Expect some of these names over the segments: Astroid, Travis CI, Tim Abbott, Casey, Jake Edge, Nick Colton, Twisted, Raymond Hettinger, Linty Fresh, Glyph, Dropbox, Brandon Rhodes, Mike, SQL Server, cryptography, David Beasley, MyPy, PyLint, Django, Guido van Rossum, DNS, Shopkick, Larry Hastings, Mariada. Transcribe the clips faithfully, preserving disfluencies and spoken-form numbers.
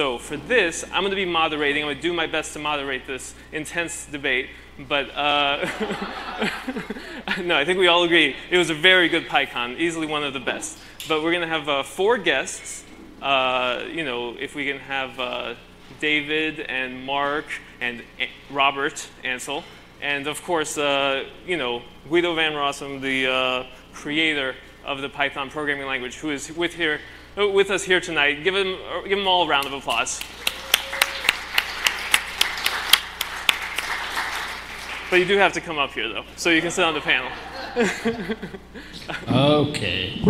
So for this, I'm going to be moderating. I'm going to do my best to moderate this intense debate. But uh, no, I think we all agree it was a very good PyCon, easily one of the best. But we're going to have uh, four guests. Uh, you know, if we can have uh, David and Mark and Robert Ansel, and of course, uh, you know, Guido van Rossum, the uh, creator of the Python programming language, who is with here. with us here tonight. Give them, give them all a round of applause. But you do have to come up here, though, so you can sit on the panel. OK.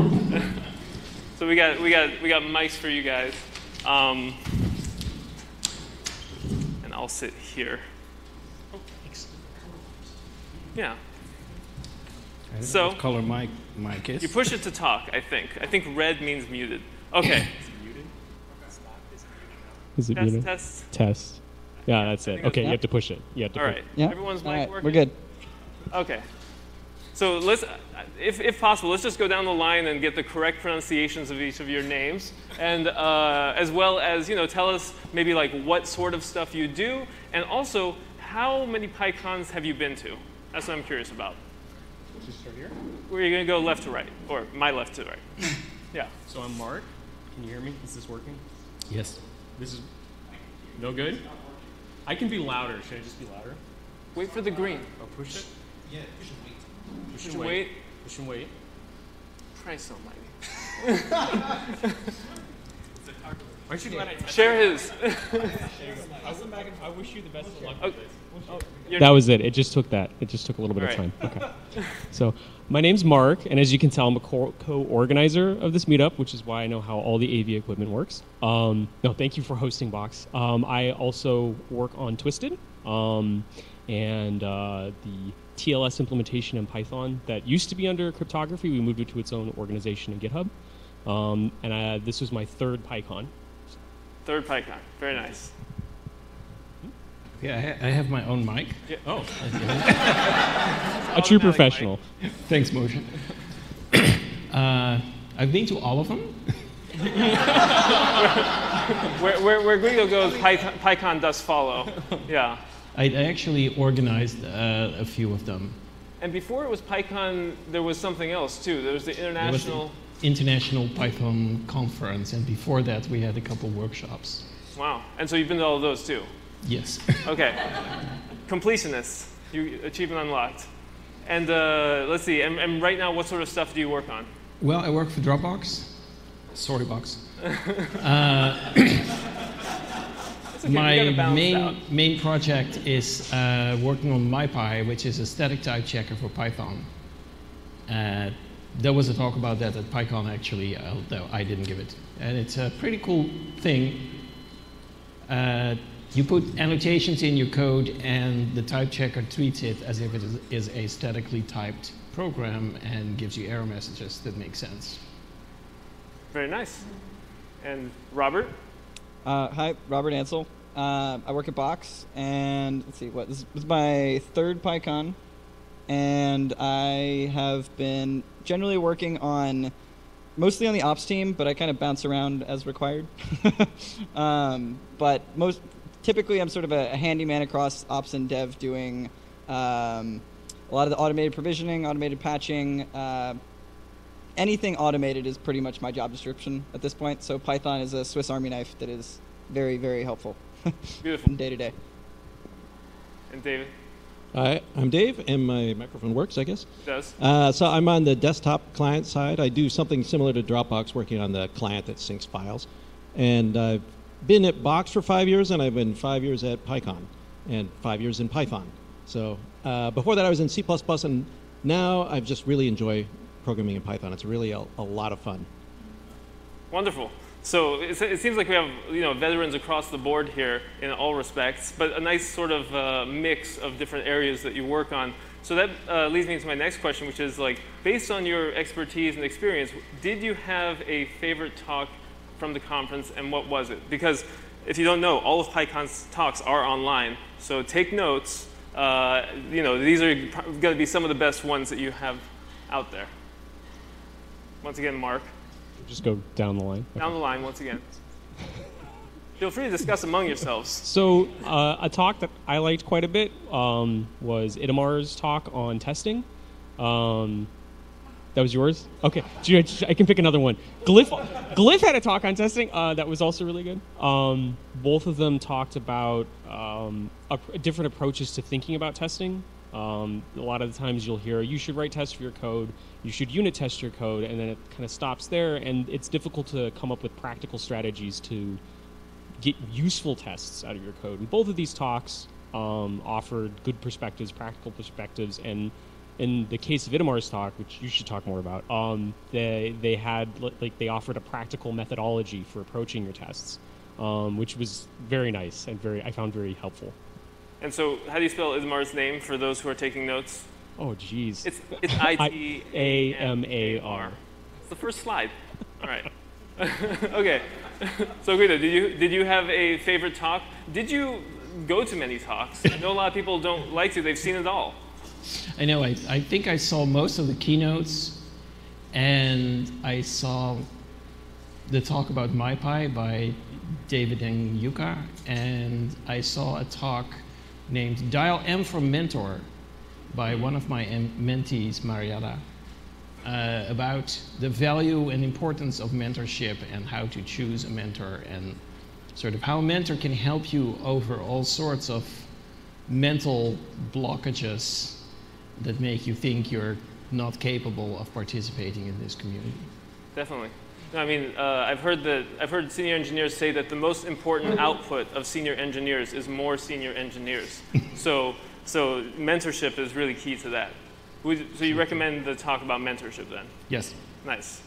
So we got, we, got, we got mics for you guys. Um, and I'll sit here. Oh, thanks. Yeah. I don't so, know what color mic, mic is. You push it to talk, I think. I think red means muted. OK. Is it muted? Test, test. Test. Yeah, that's it. OK, you have to push it. You have to All push right. It. Everyone's mic right. working? We're good. OK. So let's, if, if possible, let's just go down the line and get the correct pronunciations of each of your names, and uh, as well as you know, tell us maybe like what sort of stuff you do, and also how many PyCons have you been to? That's what I'm curious about. Just start here? We're going to go left to right, or my left to right. Yeah. So I'm Mark. Can you hear me? Is this working? Yes. This is no good? I can be louder. Should I just be louder? Wait for the green. Oh, push it? Yeah, push and wait. Push and wait. wait. Push and wait. Christ almighty. Aren't you glad I touched Share it? his. I, back and I wish you the best of luck with this. Oh, that was it. It just took that. It just took a little bit right. of time. Okay. So my name's Mark, and as you can tell, I'm a co-organizer of this meetup, which is why I know how all the A V equipment works. Um, no, thank you for hosting, Box. Um, I also work on Twisted um, and uh, the T L S implementation in Python that used to be under Cryptography. We moved it to its own organization in GitHub. Um, and I, this was my third PyCon. Third PyCon. Very nice. Yeah, I, ha I have my own mic. Yeah. Oh. A true professional. Mic. Thanks, Moshe. uh, I've been to all of them. where, where, where Guido goes, Python, PyCon does follow. Yeah. I, I actually organized uh, a few of them. And before it was PyCon, there was something else, too. There was the international... Was the international Python conference. And before that, we had a couple workshops. Wow. And so you've been to all of those, too? Yes. OK. Completionist. You, achievement unlocked. And uh, let's see. And, and right now, what sort of stuff do you work on? Well, I work for Dropbox. Sorry, Box. uh, okay. My main, main project is uh, working on MyPy, which is a static type checker for Python. Uh, there was a talk about that at PyCon, actually, although I didn't give it. And it's a pretty cool thing. Uh, You put annotations in your code, and the type checker treats it as if it is a statically typed program and gives you error messages that make sense. Very nice. And Robert? Uh, hi, Robert Ansel. Uh, I work at Box, and let's see, what this is my third PyCon, and I have been generally working on mostly on the ops team, but I kind of bounce around as required. um, but most. Typically, I'm sort of a handyman across ops and dev doing um, a lot of the automated provisioning, automated patching. Uh, anything automated is pretty much my job description at this point. So Python is a Swiss Army knife that is very, very helpful. Beautiful. From day to day. And David? Hi, I'm Dave, and my microphone works, I guess. It does. Uh, so I'm on the desktop client side. I do something similar to Dropbox, working on the client that syncs files. And I've been at Box for five years, and I've been five years at PyCon, and five years in Python. So uh, before that, I was in C plus plus, and now I just really enjoy programming in Python. It's really a, a lot of fun. Wonderful. So it, it seems like we have you know veterans across the board here in all respects, but a nice sort of uh, mix of different areas that you work on. So that uh, leads me to my next question, which is like, based on your expertise and experience, did you have a favorite talk from the conference, and what was it? Because if you don't know, all of PyCon's talks are online, so take notes. Uh, you know, these are going to be some of the best ones that you have out there. Once again, Mark. Just go down the line. Down okay. the line once again. Feel free to discuss among yourselves. So uh, a talk that I liked quite a bit um, was Itamar's talk on testing. Um, that was yours? Okay, I can pick another one. Glyph, Glyph had a talk on testing uh, that was also really good. Um, both of them talked about um, different approaches to thinking about testing. Um, a lot of the times you'll hear, you should write tests for your code, you should unit test your code, and then it kind of stops there, and it's difficult to come up with practical strategies to get useful tests out of your code. And both of these talks um, offered good perspectives, practical perspectives, and in the case of Itamar's talk, which you should talk more about, um, they, they had, like, they offered a practical methodology for approaching your tests, um, which was very nice and very, I found very helpful. And so, how do you spell Itamar's name for those who are taking notes? Oh, geez. It's, it's I T A M A R. It's the first slide. All right. Okay. So, Guido, did you, did you have a favorite talk? Did you go to many talks? I know a lot of people don't like to. They've seen it all. I know. I, I think I saw most of the keynotes, and I saw the talk about MyPy by David Nguyuka, and I saw a talk named Dial M for Mentor by one of my mentees, Mariada, uh, about the value and importance of mentorship and how to choose a mentor and sort of how a mentor can help you over all sorts of mental blockages that make you think you're not capable of participating in this community. Definitely. No, I mean, uh, I've heard that I've heard senior engineers say that the most important output of senior engineers is more senior engineers. so, so mentorship is really key to that. So you recommend the talk about mentorship then? Yes. Nice.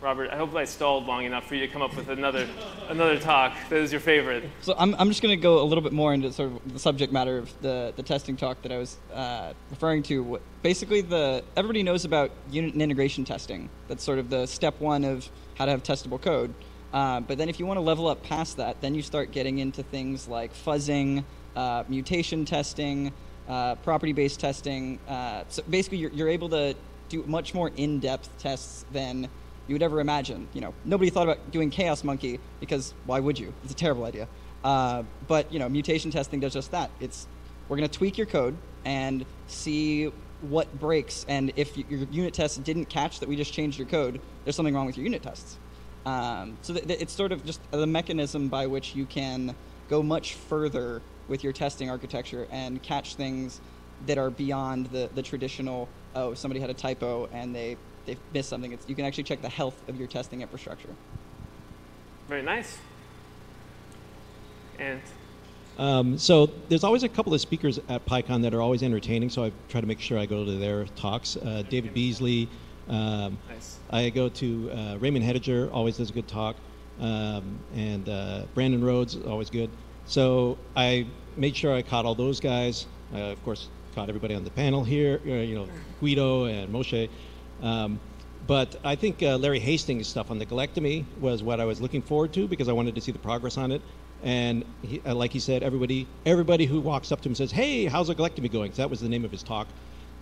Robert, I hope I stalled long enough for you to come up with another another talk that is your favorite. So I'm I'm just going to go a little bit more into sort of the subject matter of the the testing talk that I was uh, referring to. Basically, the everybody knows about unit and integration testing. That's sort of the step one of how to have testable code. Uh, but then if you want to level up past that, then you start getting into things like fuzzing, uh, mutation testing, uh, property-based testing. Uh, so basically, you're you're able to do much more in-depth tests than you would ever imagine. You know, nobody thought about doing Chaos Monkey because why would you? It's a terrible idea. Uh, but you know, mutation testing does just that. It's we're going to tweak your code and see what breaks, and if your unit tests didn't catch that we just changed your code, there's something wrong with your unit tests. Um, so th th it's sort of just the mechanism by which you can go much further with your testing architecture and catch things that are beyond the the traditional. Oh, somebody had a typo and they. They've missed something. It's, you can actually check the health of your testing infrastructure. Very nice. And um, so there's always a couple of speakers at PyCon that are always entertaining, so I try to make sure I go to their talks. Uh, David Beasley. Um, nice. I go to uh, Raymond Hettinger, always does a good talk. Um, and uh, Brandon Rhodes, always good. So I made sure I caught all those guys. Uh, of course, caught everybody on the panel here, uh, you know, Guido and Moshe. Um, but I think uh, Larry Hastings' stuff on the gallectomy was what I was looking forward to because I wanted to see the progress on it. And he, uh, like he said, everybody everybody who walks up to him says, hey, how's the gallectomy going? So that was the name of his talk.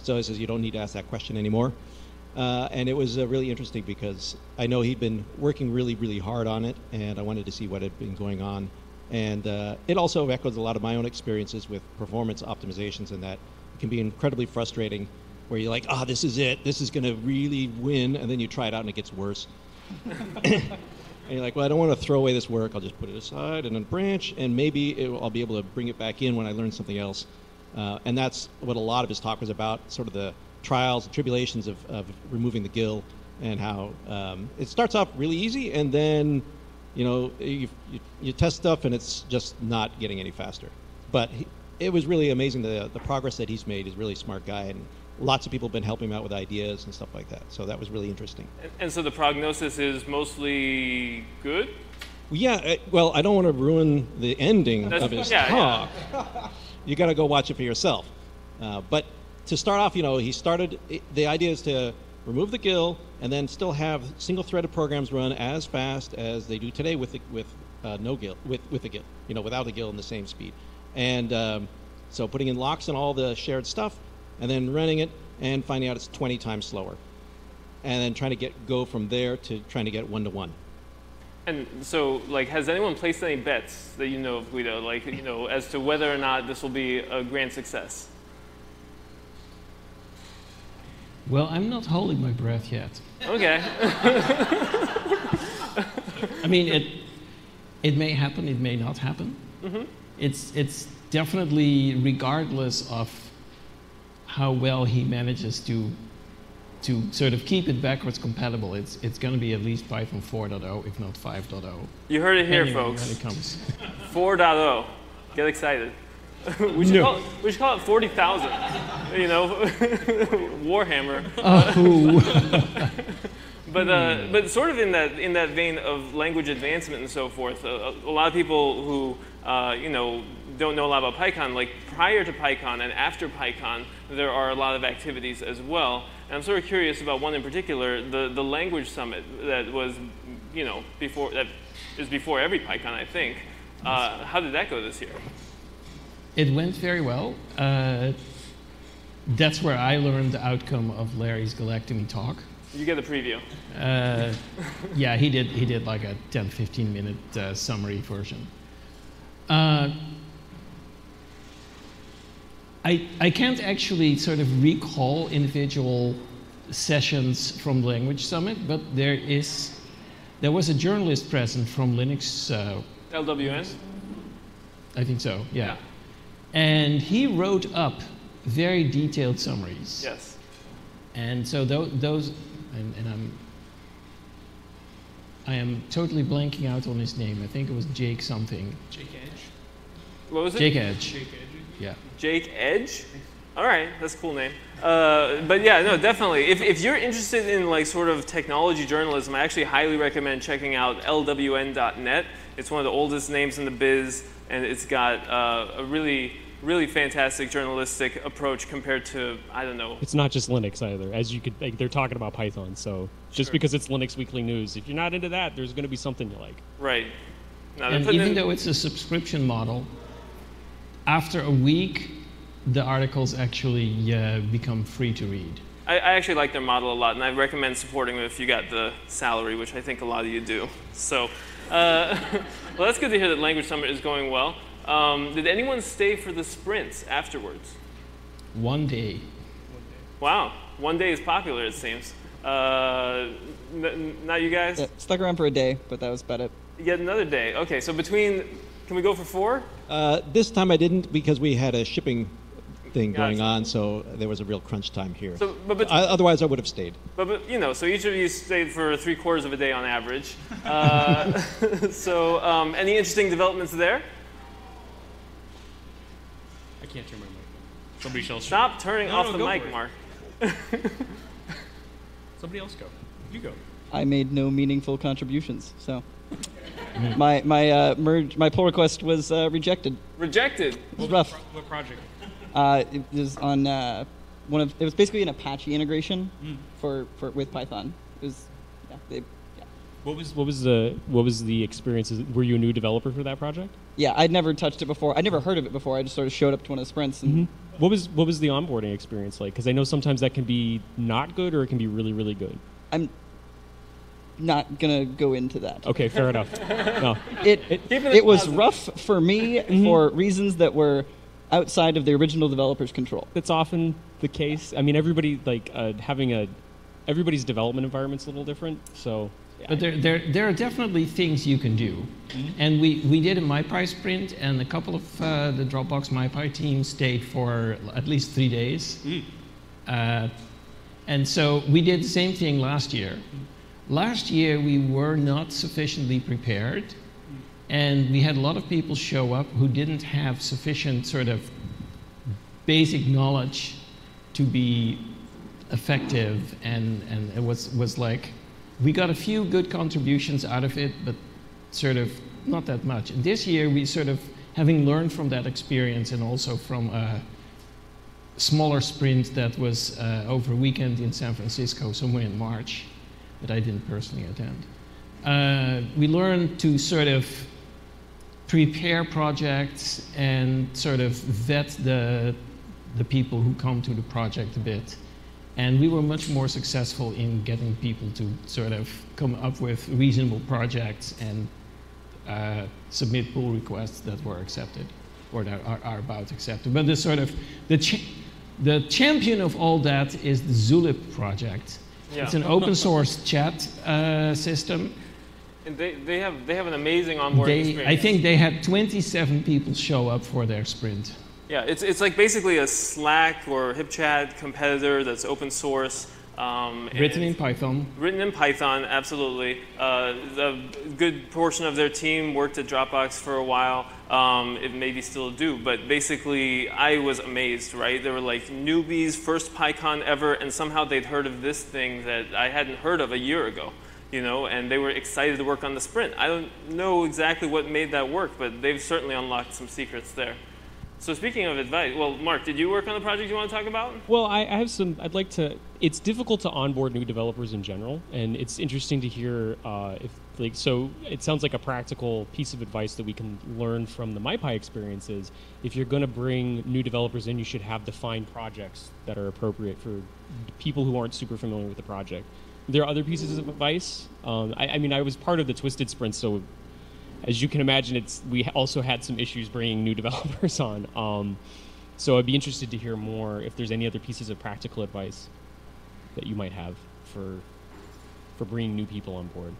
So he says, you don't need to ask that question anymore. Uh, and it was uh, really interesting because I know he'd been working really, really hard on it, and I wanted to see what had been going on. And uh, it also echoes a lot of my own experiences with performance optimizations, and that it can be incredibly frustrating where you're like, oh, this is it. This is going to really win. And then you try it out, and it gets worse. And you're like, well, I don't want to throw away this work. I'll just put it aside and then branch, and maybe it will, I'll be able to bring it back in when I learn something else. Uh, and that's what a lot of his talk was about, sort of the trials and tribulations of, of removing the GIL and how um, it starts off really easy, and then you know you, you, you test stuff, and it's just not getting any faster. But he, it was really amazing. The, the progress that he's made. He's a really smart guy. And lots of people have been helping him out with ideas and stuff like that. So that was really interesting. And, and so the prognosis is mostly good? Yeah. It, well, I don't want to ruin the ending That's, of his yeah, talk. Yeah. You got to go watch it for yourself. Uh, but to start off, you know, he started, it, the idea is to remove the GIL and then still have single-threaded programs run as fast as they do today with the, with uh, no GIL, with, with the GIL, you know, without the GIL in the same speed. And um, so putting in locks and all the shared stuff, and then running it and finding out it's twenty times slower. And then trying to get go from there to trying to get one to one. And so, like, has anyone placed any bets that you know of, Guido, like, you know, as to whether or not this will be a grand success? Well, I'm not holding my breath yet. Okay. I mean, it it may happen, it may not happen. Mm-hmm. It's it's definitely, regardless of how well he manages to to sort of keep it backwards compatible, it's it's going to be at least Python four point oh, if not five point oh. You heard it here, anyway, folks. When it comes. four point oh. Get excited. we, should no. call it, we should call it forty thousand. You know, Warhammer. Oh. But uh, but sort of in that in that vein of language advancement and so forth, uh, a lot of people who uh, you know. don't know a lot about PyCon, like prior to PyCon and after PyCon, there are a lot of activities as well. And I'm sort of curious about one in particular, the, the language summit that was, you know, before, that is before every PyCon, I think. Uh, how did that go this year? It went very well. Uh, that's where I learned the outcome of Larry's galactomy talk. You get a preview. Uh, yeah, he did, he did like a ten, fifteen minute uh, summary version. Uh, I, I can't actually sort of recall individual sessions from Language Summit, but there is, there was a journalist present from Linux. Uh, L W N? I think so, yeah. yeah. And he wrote up very detailed summaries. Yes. And so th those, and, and I'm, I am totally blanking out on his name. I think it was Jake something. Jake Edge? What was it? Jake Edge. Jake Edge. Yeah. Jake Edge? All right, that's a cool name. Uh, but yeah, no, definitely. If, if you're interested in like sort of technology journalism, I actually highly recommend checking out L W N dot net. It's one of the oldest names in the biz, and it's got uh, a really, really fantastic journalistic approach compared to, I don't know. It's not just Linux either. As you could, like, they're talking about Python, so just sure. because it's Linux Weekly News, if you're not into that, there's going to be something you like. Right. Now, and even though it's a subscription model, after a week, the articles actually uh, become free to read. I, I actually like their model a lot, and I recommend supporting them if you got the salary, which I think a lot of you do. So, uh, well, that's good to hear that Language Summit is going well. Um, did anyone stay for the sprints afterwards? One day. Wow, one day is popular, it seems. Uh, not you guys? Yeah, stuck around for a day, but that was about it. Yet another day. Okay, so between, can we go for four? Uh, this time I didn't because we had a shipping thing gotcha. going on, so there was a real crunch time here. So, but, but, I, otherwise, I would have stayed. But, but you know, so each of you stayed for three quarters of a day on average. Uh, so um, any interesting developments there? I can't turn my mic on. Somebody shall stop turning no, off no, the mic, Mark. Somebody else go. You go. I made no meaningful contributions, so. Mm-hmm. My my uh, merge my pull request was uh, rejected. Rejected. It was rough. What project? Uh, it was on uh, one of. It was basically an Apache integration mm. for, for with Python. It was. Yeah, they, yeah. What was what was the what was the experience? Were you a new developer for that project? Yeah, I'd never touched it before. I'd never heard of it before. I just sort of showed up to one of the sprints. And mm-hmm. What was what was the onboarding experience like? Because I know sometimes that can be not good or it can be really really good. I'm. Not gonna go into that. Okay, fair enough. No. It it, it, it was rough for me mm-hmm. for reasons that were outside of the original developer's control. That's often the case. I mean, everybody like uh, having a everybody's development environment's a little different. So, yeah. But there there there are definitely things you can do, mm-hmm. and we we did a MyPy sprint, and a couple of uh, the Dropbox MyPy team stayed for at least three days, mm. uh, and so we did the same thing last year. Mm-hmm. Last year, we were not sufficiently prepared, and we had a lot of people show up who didn't have sufficient sort of basic knowledge to be effective, and, and it was, was like, we got a few good contributions out of it, but sort of not that much. And this year, we sort of, having learned from that experience and also from a smaller sprint that was uh, over a weekend in San Francisco, somewhere in March, that I didn't personally attend. Uh, we learned to sort of prepare projects and sort of vet the, the people who come to the project a bit And we were much more successful in getting people to sort of come up with reasonable projects and uh, submit pull requests that were accepted or that are, are about accepted. But the sort of the cha the champion of all that is the Zulip project. Yeah. It's an open source chat uh, system. And they, they have they have an amazing onboarding they, experience. I think they had twenty-seven people show up for their sprint. Yeah, it's it's like basically a Slack or HipChat competitor that's open source. Um, written in Python. Written in Python, absolutely. Uh, a good portion of their team worked at Dropbox for a while. Um, it maybe still do, but basically I was amazed, right? There were like newbies, first PyCon ever, and somehow they'd heard of this thing that I hadn't heard of a year ago. You know, and they were excited to work on the sprint. I don't know exactly what made that work, but they've certainly unlocked some secrets there. So speaking of advice, well, Mark, did you work on the project you want to talk about? Well, I, I have some, I'd like to, it's difficult to onboard new developers in general, and it's interesting to hear uh, if, like, so it sounds like a practical piece of advice that we can learn from the MyPy experiences. If you're going to bring new developers in, you should have defined projects that are appropriate for people who aren't super familiar with the project. There are other pieces of advice. Um, I, I mean, I was part of the Twisted sprint, so as you can imagine, it's we also had some issues bringing new developers on. Um, so I'd be interested to hear more if there's any other pieces of practical advice that you might have for for bringing new people on board.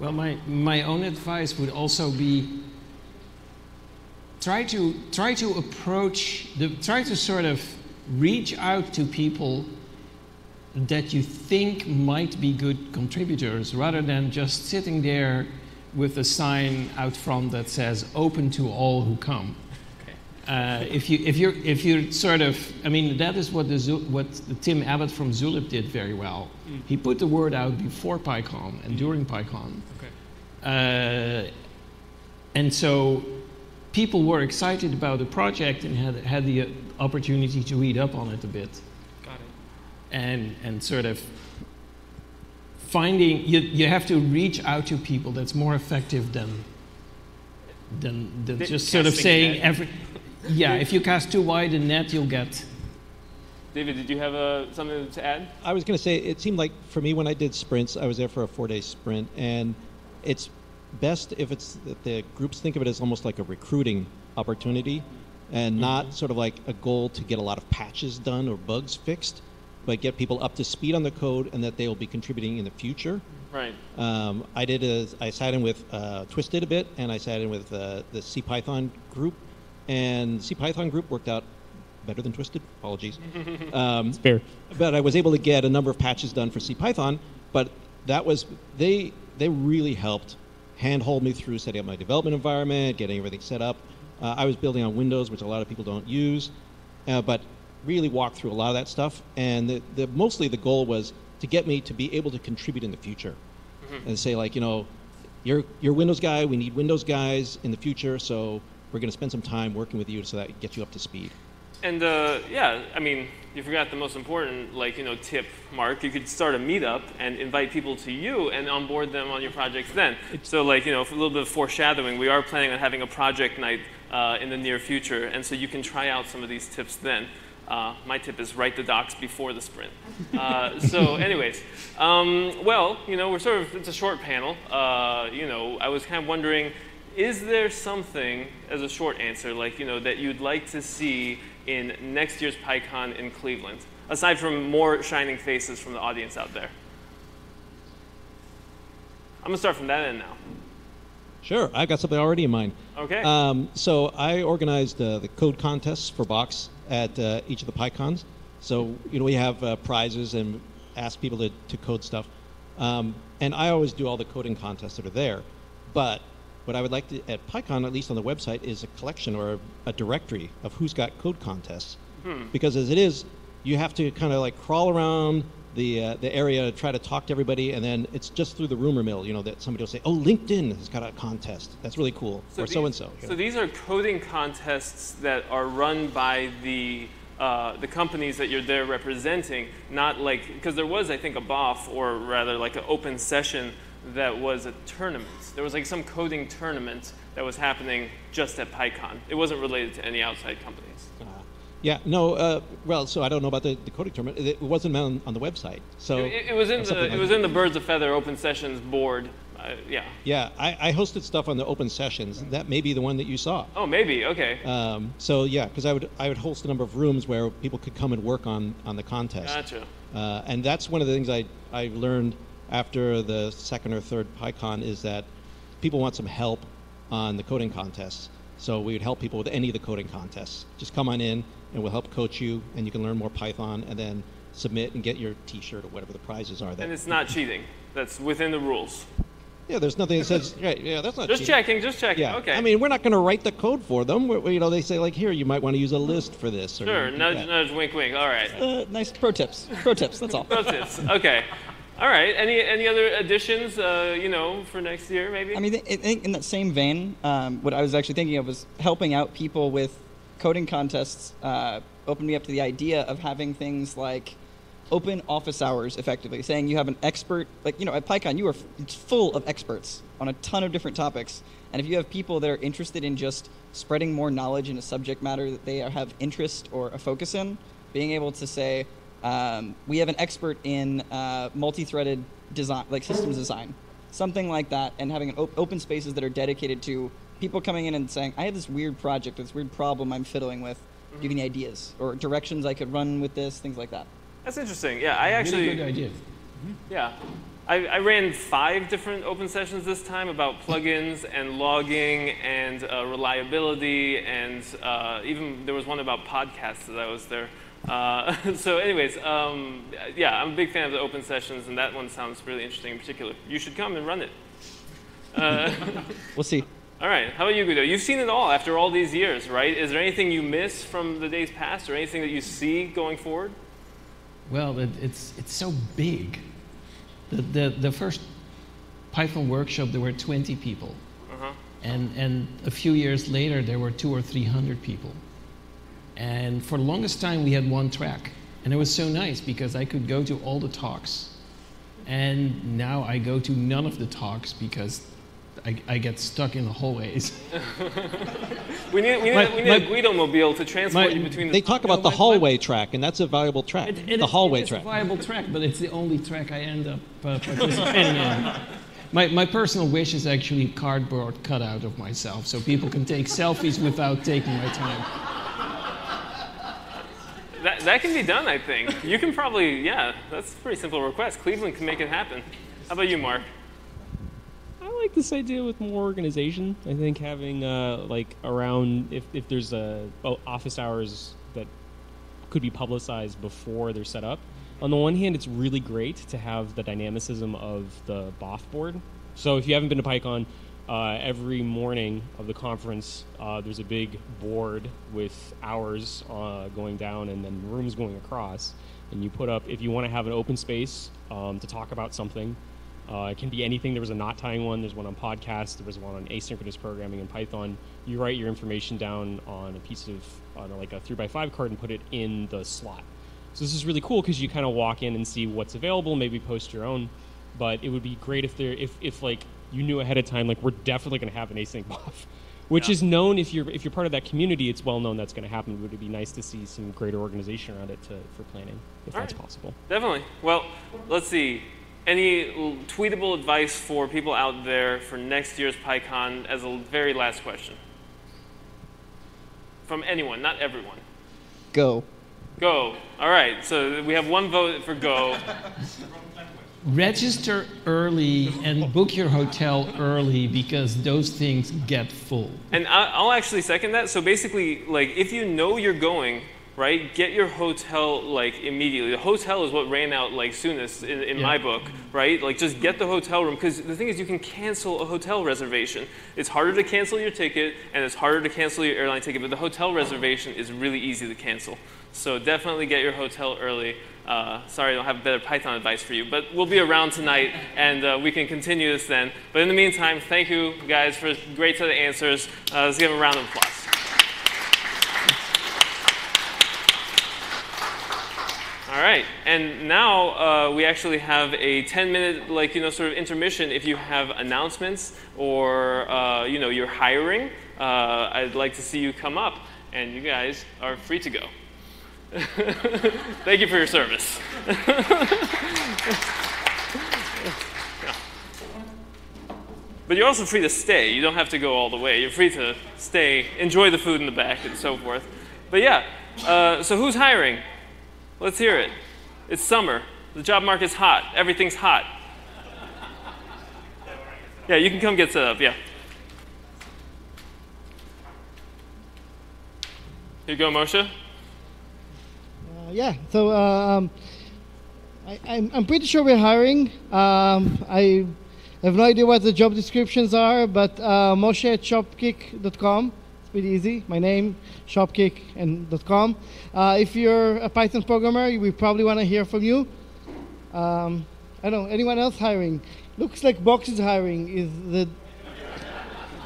Well, my my own advice would also be try to try to approach the try to sort of reach out to people that you think might be good contributors, rather than just sitting there with a sign out front that says "Open to all who come." Okay. Uh, if you if you're if you're sort of, I mean, that is what the what the Tim Abbott from Zulip did very well. Mm. He put the word out before PyCon and mm. during PyCon, okay. uh, and so people were excited about the project and had had the opportunity to read up on it a bit. And, and sort of finding, you, you have to reach out to people that's more effective than, than, than just sort of saying, every, yeah, if you cast too wide a net, you'll get. David, did you have uh, something to add? I was going to say, it seemed like for me when I did sprints, I was there for a four-day sprint, and it's best if it's that the groups think of it as almost like a recruiting opportunity and not mm-hmm. sort of like a goal to get a lot of patches done or bugs fixed, but get people up to speed on the code and that they will be contributing in the future. Right. Um, I did a, I sat in with uh, Twisted a bit, and I sat in with uh, the CPython group, and CPython group worked out better than Twisted, apologies. Um, it's fair. But I was able to get a number of patches done for CPython, but that was, they, they really helped handhold me through setting up my development environment, getting everything set up. Uh, I was building on Windows, which a lot of people don't use, uh, but really walked through a lot of that stuff, and the, the, mostly the goal was to get me to be able to contribute in the future mm-hmm. and say, like, you know, you're, you're a Windows guy, we need Windows guys in the future, so we're going to spend some time working with you so that gets you up to speed. And, uh, yeah, I mean, you forgot the most important, like, you know, tip, Mark. You could start a meetup and invite people to you and onboard them on your projects then. So, like, you know, a little bit of foreshadowing, we are planning on having a project night uh, in the near future, and so you can try out some of these tips then. Uh, my tip is write the docs before the sprint. Uh, so anyways, um, well, you know, we're sort of, it's a short panel. Uh, you know, I was kind of wondering, is there something, as a short answer, like, you know, that you'd like to see in next year's PyCon in Cleveland, aside from more shining faces from the audience out there? I'm going to start from that end now. Sure, I've got something already in mind. Okay. Um, so I organized uh, the code contests for Box at uh, each of the PyCons. So, you know, we have uh, prizes and ask people to, to code stuff. Um, and I always do all the coding contests that are there. But what I would like to, at PyCon, at least on the website, is a collection or a, a directory of who's got code contests. Hmm. Because as it is, you have to kind of like crawl around the uh, the area, try to talk to everybody, and then it's just through the rumor mill, you know, that somebody will say, oh, LinkedIn has got a contest. That's really cool, so or so-and-so. So, so these are coding contests that are run by the uh, the companies that you're there representing, not like, because there was, I think, a B O F, or rather like an open session that was a tournament. There was like some coding tournament that was happening just at PyCon. It wasn't related to any outside companies. Uh, Yeah, no, uh, well, so I don't know about the, the coding term. It, it wasn't on, on the website. So It, it was in the like it was that. in the Birds of Feather Open Sessions board. Uh, yeah. Yeah, I, I hosted stuff on the Open Sessions. That may be the one that you saw. Oh, maybe. Okay. Um, so yeah, because I would I would host a number of rooms where people could come and work on on the contest. Gotcha. Uh, and that's one of the things I I learned after the second or third PyCon is that people want some help on the coding contests. So we would help people with any of the coding contests. Just come on in, and we'll help coach you, and you can learn more Python, and then submit and get your T-shirt or whatever the prizes are. That and it's not cheating. That's within the rules. Yeah, there's nothing that says, right, yeah, that's not just cheating. Just checking, just checking, yeah. Okay. I mean, we're not going to write the code for them. We're, you know, they say, like, here, you might want to use a list for this. Or sure, nudge, that. nudge, wink, wink, all right. Uh, nice pro tips, pro tips, that's all. Pro tips, okay. All right. Any any other additions, uh, you know, for next year, maybe? I mean, I think in that same vein, um, what I was actually thinking of was helping out people with coding contests uh, opened me up to the idea of having things like open office hours, effectively, saying you have an expert. Like, you know, at PyCon, you are it's full of experts on a ton of different topics. And if you have people that are interested in just spreading more knowledge in a subject matter that they have interest or a focus in, being able to say, Um, we have an expert in uh, multi-threaded design, like systems design, something like that, and having an op open spaces that are dedicated to people coming in and saying, I have this weird project, this weird problem I'm fiddling with, mm-hmm. Do you have any ideas or directions I could run with this, things like that. That's interesting. Yeah, I actually. Really good ideas. Mm-hmm. Yeah. I, I ran five different open sessions this time about plugins and logging and uh, reliability, and uh, even there was one about podcasts that I was there. Uh, so anyways, um, yeah, I'm a big fan of the open sessions, and that one sounds really interesting in particular. You should come and run it. Uh, we'll see. All right. How about you, Guido? You've seen it all after all these years, right? Is there anything you miss from the days past or anything that you see going forward? Well, it, it's, it's so big. The, the, the first Python workshop, there were twenty people. Uh-huh. and, and a few years later, there were two or three hundred people. And for the longest time, we had one track. And it was so nice because I could go to all the talks. And now I go to none of the talks because I, I get stuck in the hallways. we need, we need, my, we need my, a Guido mobile to transport my, you between the They talk about no, the my, hallway my, track, and that's a valuable track. It, it the is, hallway it track. It's a valuable track, but it's the only track I end up uh, participating in. My, my personal wish is actually cardboard cutout of myself, so people can take selfies without taking my time. That, that can be done, I think. You can probably, yeah, that's a pretty simple request. Cleveland can make it happen. How about you, Mark? I like this idea with more organization. I think having, uh, like, around, if, if there's uh, office hours that could be publicized before they're set up. On the one hand, it's really great to have the dynamicism of the B O F board. So if you haven't been to PyCon, Uh, every morning of the conference, uh, there's a big board with hours uh, going down and then rooms going across. And you put up, if you want to have an open space um, to talk about something, uh, it can be anything. There was a knot tying one, there's one on podcasts, there was one on asynchronous programming in Python. You write your information down on a piece of, on like a three by five card and put it in the slot. So this is really cool because you kind of walk in and see what's available, maybe post your own. But it would be great if there, if, if like, you knew ahead of time, like, we're definitely going to have an async buff, which yeah. is known if you're if you're part of that community. It's well known that's going to happen. Would it be nice to see some greater organization around it to, for planning, if All that's right. possible? Definitely. Well, let's see. Any tweetable advice for people out there for next year's PyCon as a very last question? From anyone, not everyone. Go. Go. All right. So we have one vote for go. Register early and book your hotel early because those things get full. And I'll actually second that. So basically, like, if you know you're going, right, get your hotel, like, immediately. The hotel is what ran out, like, soonest in, in yeah. my book, right? Like, just get the hotel room. Because the thing is, you can cancel a hotel reservation. It's harder to cancel your ticket, and it's harder to cancel your airline ticket. But the hotel reservation is really easy to cancel. So definitely get your hotel early. Uh, sorry, I don't have better Python advice for you, but we'll be around tonight, and uh, we can continue this then. But in the meantime, thank you guys for a great set of answers. Uh, let's give them a round of applause. All right, and now uh, we actually have a ten-minute, like, you know, sort of intermission. If you have announcements or uh, you know, you're hiring, uh, I'd like to see you come up, and you guys are free to go. Thank you for your service. But you're also free to stay. You don't have to go all the way. You're free to stay, enjoy the food in the back and so forth. But yeah, uh, so who's hiring? Let's hear it. It's summer. The job market's hot. Everything's hot. Yeah, you can come get set up, yeah. Here you go, Moshe. Uh, yeah, so um, I, I'm, I'm pretty sure we're hiring. Um, I... I have no idea what the job descriptions are, but uh, Moshe at shopkick dot com. It's pretty easy. My name, shopkick, and .com. Uh, if you're a Python programmer, we probably want to hear from you. Um, I don't know, anyone else hiring? Looks like Box is hiring. Is the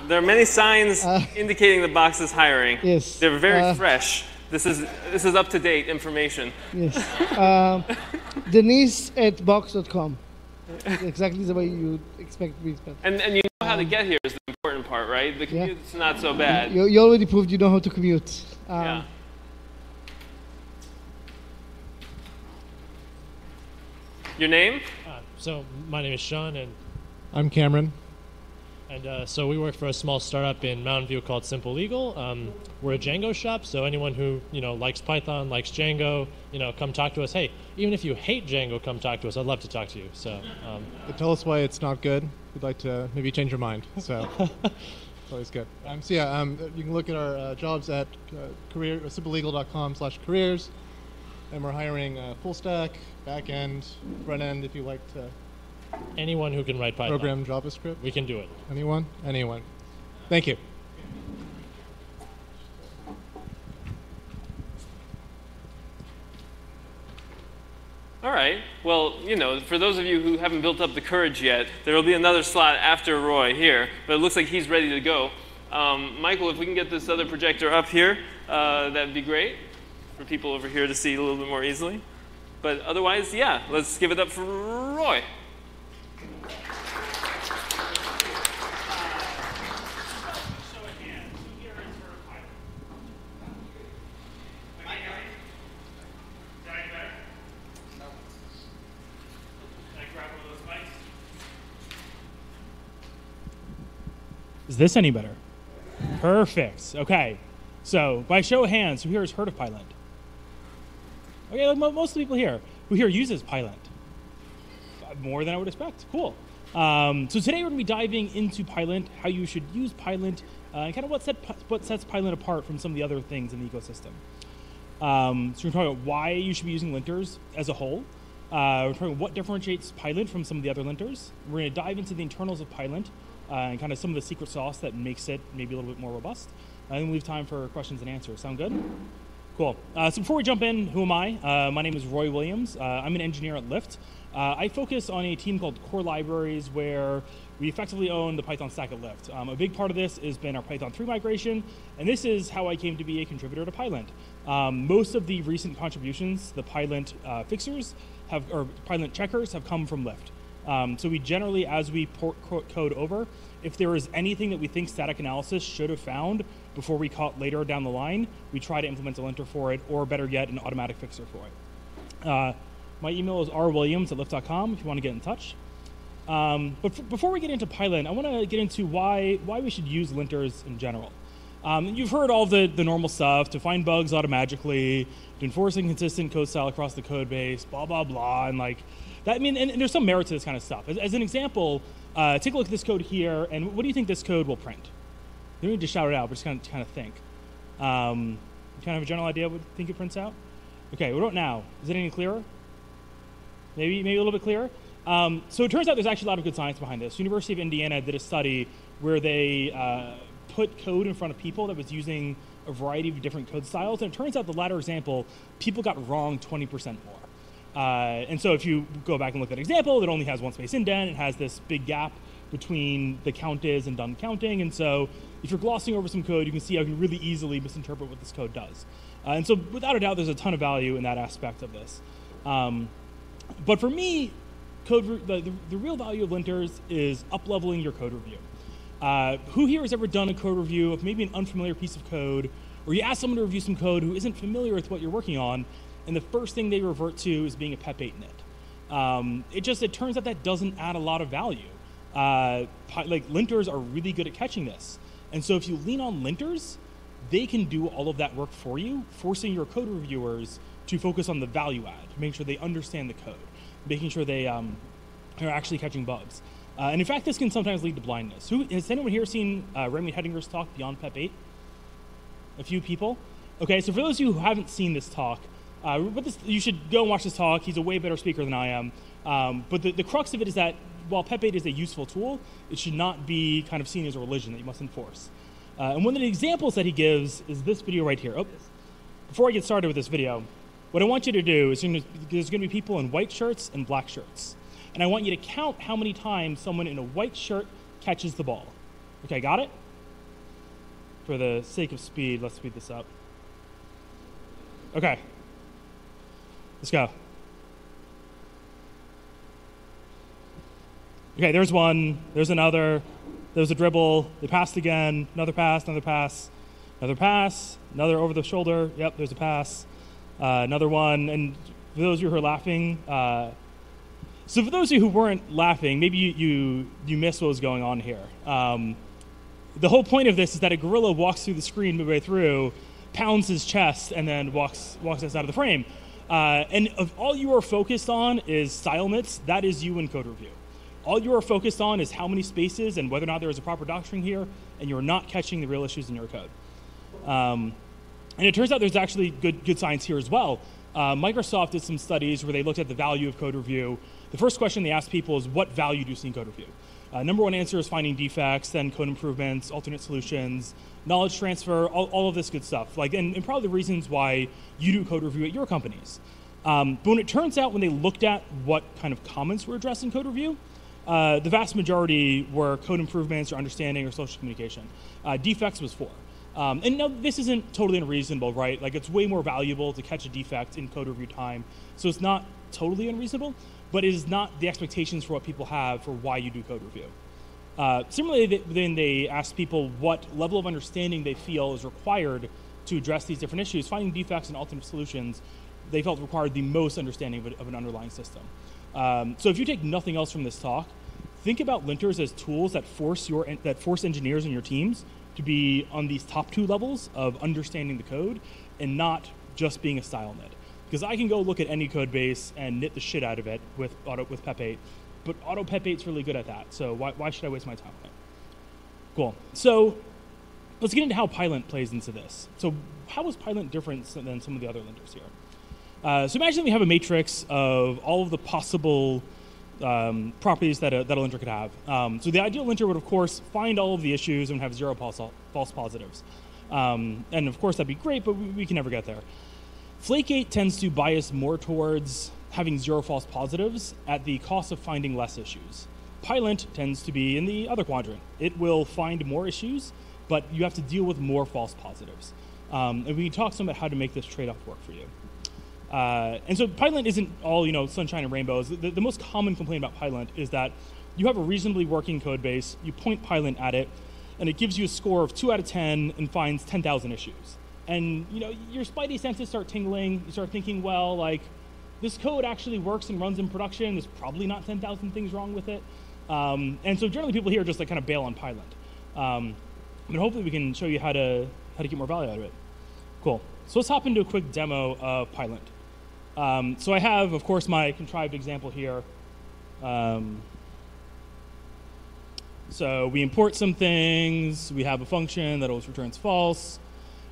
There are many signs uh, indicating the Box is hiring. Yes. They're very uh, fresh. This is, this is up-to-date information. Yes. uh, Denise at box dot com. Exactly the way you expect me to spell. And, and you know how um, to get here is the important part, right? The commute's yeah. not so bad. You, you already proved you know how to commute. Um, yeah. Your name? Uh, so my name is Sean, and I'm Cameron. And uh, so we work for a small startup in Mountain View called Simple Legal. Um, we're a Django shop, so anyone who you know likes Python, likes Django, you know, come talk to us. Hey, even if you hate Django, come talk to us. I'd love to talk to you. So um, tell us why it's not good. We'd like to maybe change your mind. So it's always good. Um, so yeah, um, you can look at our uh, jobs at uh, career simple legal dot com slash careers, and we're hiring uh, full stack, back end, front end, if you like to. Anyone who can write Python. Program JavaScript? We can do it. Anyone? Anyone. Thank you. All right. Well, you know, for those of you who haven't built up the courage yet, there will be another slot after Roy here, but it looks like he's ready to go. Um, Michael, if we can get this other projector up here, uh, that would be great for people over here to see a little bit more easily. But otherwise, yeah, let's give it up for Roy. Is this any better? Perfect. Okay. So by show of hands, who here has heard of PyLint? Okay, like most of the people here. Who here uses PyLint? More than I would expect. Cool. Um, so today we're going to be diving into PyLint, how you should use PyLint, uh, and kind of what, set, what sets PyLint apart from some of the other things in the ecosystem. Um, so we're talking about why you should be using linters as a whole. Uh, we're talking about what differentiates PyLint from some of the other linters. We're going to dive into the internals of PyLint. Uh, and kind of some of the secret sauce that makes it maybe a little bit more robust. And then we'll leave time for questions and answers. Sound good? Cool. Uh, so before we jump in, who am I? Uh, my name is Roy Williams. Uh, I'm an engineer at Lyft. Uh, I focus on a team called Core Libraries, where we effectively own the Python stack at Lyft. Um, a big part of this has been our Python three migration, and this is how I came to be a contributor to PyLint. Um, most of the recent contributions, the PyLint uh, fixers have, or PyLint checkers, have come from Lyft. Um, so we generally, as we port code over, if there is anything that we think static analysis should have found before we caught later down the line, we try to implement a linter for it, or better yet, an automatic fixer for it. Uh, my email is r williams at lyft dot com if you want to get in touch. Um, but f before we get into PyLint, I want to get into why, why we should use linters in general. Um, you've heard all the, the normal stuff, to find bugs automagically, to enforcing consistent code style across the code base, blah, blah, blah, and like, I mean, and, and there's some merit to this kind of stuff. As, as an example, uh, take a look at this code here, and what do you think this code will print? You don't need to shout it out, but just kind of, kind of think. Um, you kind of have a general idea of what you think it prints out? Okay, what about now? Is it any clearer? Maybe, maybe a little bit clearer? Um, so it turns out there's actually a lot of good science behind this. University of Indiana did a study where they uh, put code in front of people that was using a variety of different code styles, and it turns out the latter example, people got wrong twenty percent more. Uh, and so if you go back and look at that example, it only has one space indent. It has this big gap between the count is and done counting. And so if you're glossing over some code, you can see how you can really easily misinterpret what this code does. Uh, and so without a doubt, there's a ton of value in that aspect of this. Um, but for me, code the, the, the real value of linters is up-leveling your code review. Uh, who here has ever done a code review of maybe an unfamiliar piece of code or you ask someone to review some code who isn't familiar with what you're working on, and the first thing they revert to is being a pep eight nit. Um, it just, it turns out that doesn't add a lot of value. Uh, like linters are really good at catching this. And so if you lean on linters, they can do all of that work for you, forcing your code reviewers to focus on the value add, make sure they understand the code, making sure they um, are actually catching bugs. Uh, and in fact, this can sometimes lead to blindness. Who, has anyone here seen uh, Raymond Hettinger's talk, Beyond pep eight? A few people? Okay, so for those of you who haven't seen this talk, uh, but this, you should go and watch this talk. He's a way better speaker than I am. Um, but the, the crux of it is that while pep eight is a useful tool, it should not be kind of seen as a religion that you must enforce. Uh, and one of the examples that he gives is this video right here. Oh, before I get started with this video, what I want you to do is, there's going to be people in white shirts and black shirts. And I want you to count how many times someone in a white shirt catches the ball. Okay, got it? For the sake of speed, let's speed this up. Okay, let's go. Okay, there's one, there's another, there's a dribble, they passed again, another pass, another pass, another pass, another over the shoulder, yep, there's a pass, uh, another one, and for those of you who are laughing, uh, so for those of you who weren't laughing, maybe you, you, you missed what was going on here. Um, the whole point of this is that a gorilla walks through the screen midway through, pounds his chest, and then walks, walks us out of the frame. Uh, and if all you are focused on is style nits, that is you in code review. All you are focused on is how many spaces and whether or not there is a proper doctoring here, and you're not catching the real issues in your code. Um, and it turns out there's actually good, good science here as well. Uh, Microsoft did some studies where they looked at the value of code review. The first question they asked people is, what value do you see in code review? Uh, number one answer is finding defects, then code improvements, alternate solutions, knowledge transfer, all, all of this good stuff. Like, and, and probably the reasons why you do code review at your companies. Um, but when it turns out, when they looked at what kind of comments were addressed in code review, uh, the vast majority were code improvements or understanding or social communication. Uh, defects was four. Um, and no, this isn't totally unreasonable, right? Like, it's way more valuable to catch a defect in code review time. So it's not totally unreasonable, but it is not the expectations for what people have for why you do code review. Uh, similarly, they, then they asked people what level of understanding they feel is required to address these different issues. Finding defects and alternate solutions, they felt required the most understanding of, of an underlying system. Um, so if you take nothing else from this talk, think about linters as tools that force your that force engineers in your teams to be on these top two levels of understanding the code and not just being a style nit. Because I can go look at any code base and nit the shit out of it with auto with pep eight, but auto pep eight's really good at that, so why, why should I waste my time on it? Cool, so let's get into how PyLint plays into this. So how is PyLint different than some of the other linters here? Uh, so imagine that we have a matrix of all of the possible Um, properties that a, that a linter could have. Um, so the ideal linter would, of course, find all of the issues and have zero false, false positives. Um, and of course, that'd be great, but we, we can never get there. Flake eight tends to bias more towards having zero false positives at the cost of finding less issues. PyLint tends to be in the other quadrant. It will find more issues, but you have to deal with more false positives. Um, and we can talk some about how to make this trade-off work for you. Uh, and so PyLint isn't all, you know, sunshine and rainbows. The, the most common complaint about PyLint is that you have a reasonably working code base, you point PyLint at it, and it gives you a score of two out of ten and finds ten thousand issues. And, you know, your spidey senses start tingling, you start thinking, well, like, this code actually works and runs in production, there's probably not ten thousand things wrong with it. Um, and so generally people here just, like, kind of bail on PyLint. Um, but hopefully we can show you how to, how to get more value out of it. Cool. So let's hop into a quick demo of PyLint. Um, so I have, of course, my contrived example here. Um, so we import some things. We have a function that always returns false.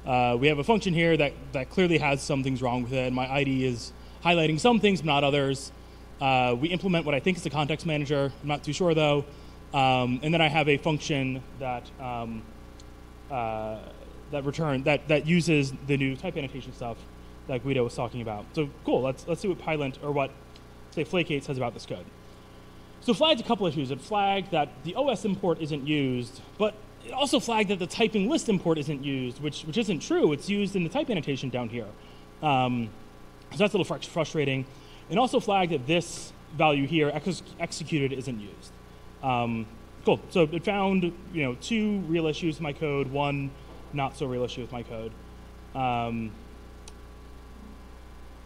Uh, we have a function here that, that clearly has some things wrong with it. And my I D is highlighting some things, but not others. Uh, we implement what I think is the context manager. I'm not too sure, though. Um, and then I have a function that um, uh, that return that, that uses the new type annotation stuff that Guido was talking about. So cool, let's let's see what PyLint, or what, say, Flake eight says about this code. So it flagged a couple issues. It flagged that the O S import isn't used, but it also flagged that the typing list import isn't used, which which isn't true. It's used in the type annotation down here. Um, so that's a little fr frustrating. And also flagged that this value here, ex executed, isn't used. Um, cool, so it found, you know, two real issues with my code, one not so real issue with my code. Um,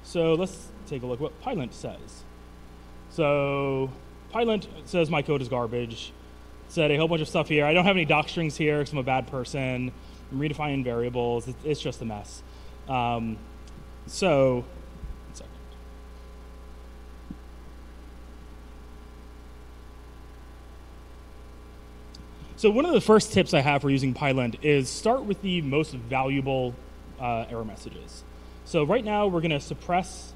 so let's take a look what PyLint says. So PyLint says my code is garbage. Said a whole bunch of stuff here. I don't have any doc strings here because I'm a bad person. I'm redefining variables. It's just a mess. Um, so, one second. So one of the first tips I have for using PyLint is start with the most valuable uh, error messages. So right now we're going to suppress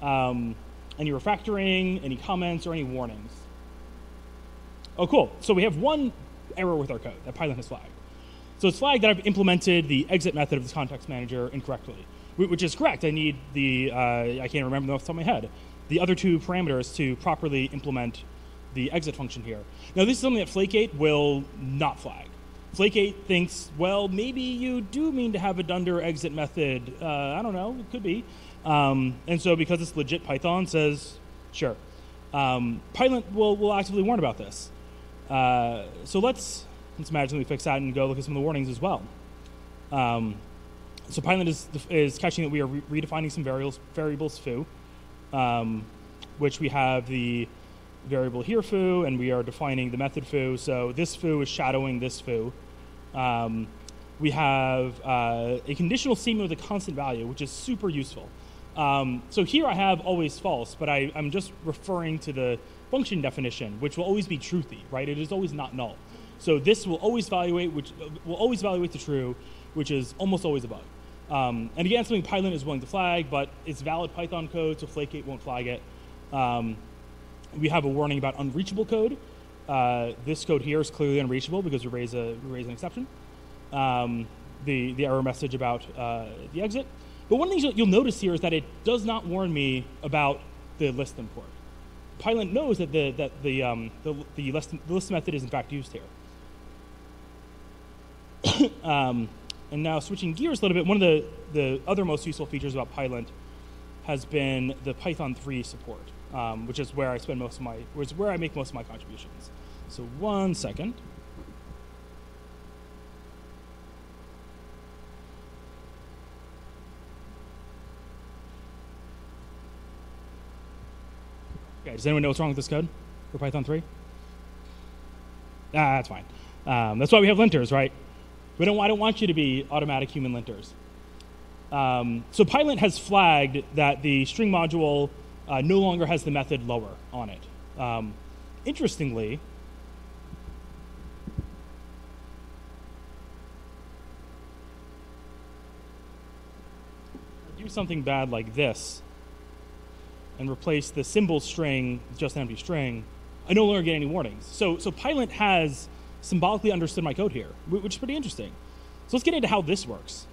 um, any refactoring, any comments, or any warnings. Oh, cool. So we have one error with our code that PyLint has flagged. So it's flagged that I've implemented the exit method of this context manager incorrectly, which is correct. I need the, uh, I can't remember off the top of my head, the other two parameters to properly implement the exit function here. Now, this is something that Flake eight will not flag. Flake eight thinks, well, maybe you do mean to have a dunder exit method. Uh, I don't know. It could be. Um, and so because it's legit Python, says, sure. Um, PyLint will, will actively warn about this. Uh, so let's let's magically fix that and go look at some of the warnings as well. Um, so PyLint is is catching that we are re redefining some variables variables foo, um, which we have the variable here foo, and we are defining the method foo. So this foo is shadowing this foo. Um, we have uh, a conditional statement with a constant value, which is super useful. Um, so here I have always false, but I, I'm just referring to the function definition, which will always be truthy, right? It is always not null. So this will always evaluate, which will always evaluate to true, which is almost always a bug. Um, and again, something PyLint is willing to flag, but it's valid Python code, so Flake eight won't flag it. Um, we have a warning about unreachable code. Uh, this code here is clearly unreachable because we raise a we raise an exception. Um, the the error message about uh, the exit. But one thing you'll notice here is that it does not warn me about the list import. PyLint knows that the that the um, the, the list the list method is in fact used here. um, and now switching gears a little bit, one of the the other most useful features about PyLint has been the Python three support, um, which is where I spend most of my which is where I make most of my contributions. So one second. Does anyone know what's wrong with this code for Python three? Ah, that's fine. Um, that's why we have linters, right? We don't, I don't want you to be automatic human linters. Um, so PyLint has flagged that the string module uh, no longer has the method lower on it. Um, interestingly, do something bad like this and replace the symbol string with just an empty string, I no longer get any warnings. So, so PyLint has symbolically understood my code here, which is pretty interesting. So let's get into how this works.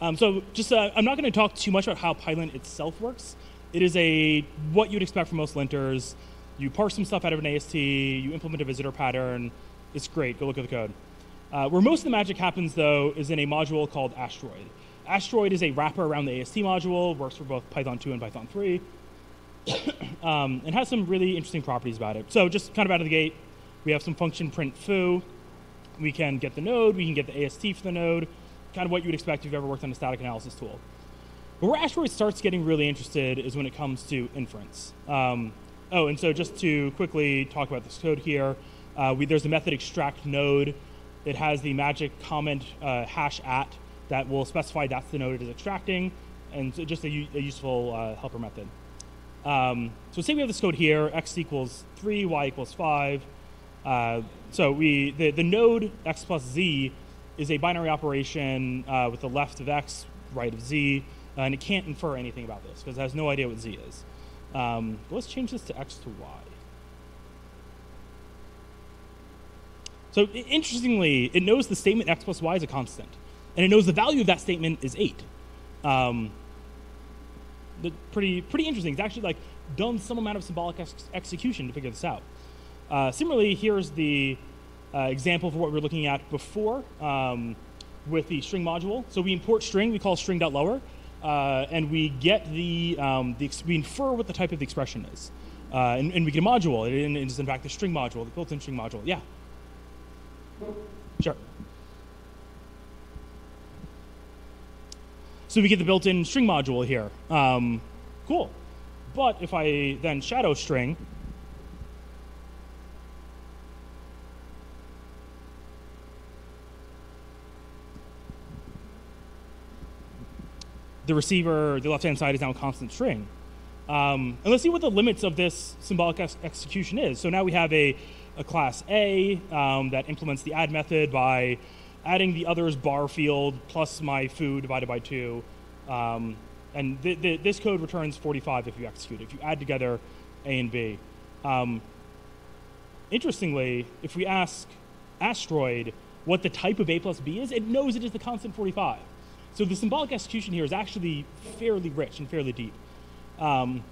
Um, so just, uh, I'm not gonna talk too much about how PyLint itself works. It is a, what you'd expect from most linters. You parse some stuff out of an A S T, you implement a visitor pattern. It's great, go look at the code. Uh, where most of the magic happens though is in a module called Astroid. Astroid is a wrapper around the A S T module, works for both Python two and Python three, um, and has some really interesting properties about it. So just kind of out of the gate, we have some function print foo. We can get the node, we can get the A S T for the node, kind of what you would expect if you've ever worked on a static analysis tool. But where Astroid starts getting really interested is when it comes to inference. Um, oh, and so just to quickly talk about this code here, uh, we, there's a method extract node. It has the magic comment uh, hash at that will specify that's the node it is extracting, and so just a, a useful uh, helper method. Um, so say we have this code here, x equals three, y equals five. Uh, so we the, the node x plus z is a binary operation uh, with the left of x, right of z, uh, and it can't infer anything about this because it has no idea what z is. Um, but let's change this to x to y. So it, interestingly, it knows the statement x plus y is a constant. And it knows the value of that statement is eight. Um, pretty, pretty interesting. It's actually like done some amount of symbolic ex execution to figure this out. Uh, similarly, here's the uh, example for what we were looking at before um, with the string module. So we import string, we call string.lower, uh, and we get the, um, the ex we infer what the type of the expression is. Uh, and, and we get a module. It is in fact the string module, the built-in string module. Yeah. Sure. So we get the built-in string module here. Um, cool. But if I then shadow string, the receiver, the left-hand side is now a constant string. Um, and let's see what the limits of this symbolic ex execution is. So now we have a, a class A um, that implements the add method by adding the other's bar field plus my foo divided by two. Um, and th th this code returns forty-five if you execute it, if you add together A and B. Um, interestingly, if we ask Astroid what the type of A plus B is, it knows it is the constant forty-five. So the symbolic execution here is actually fairly rich and fairly deep. Um,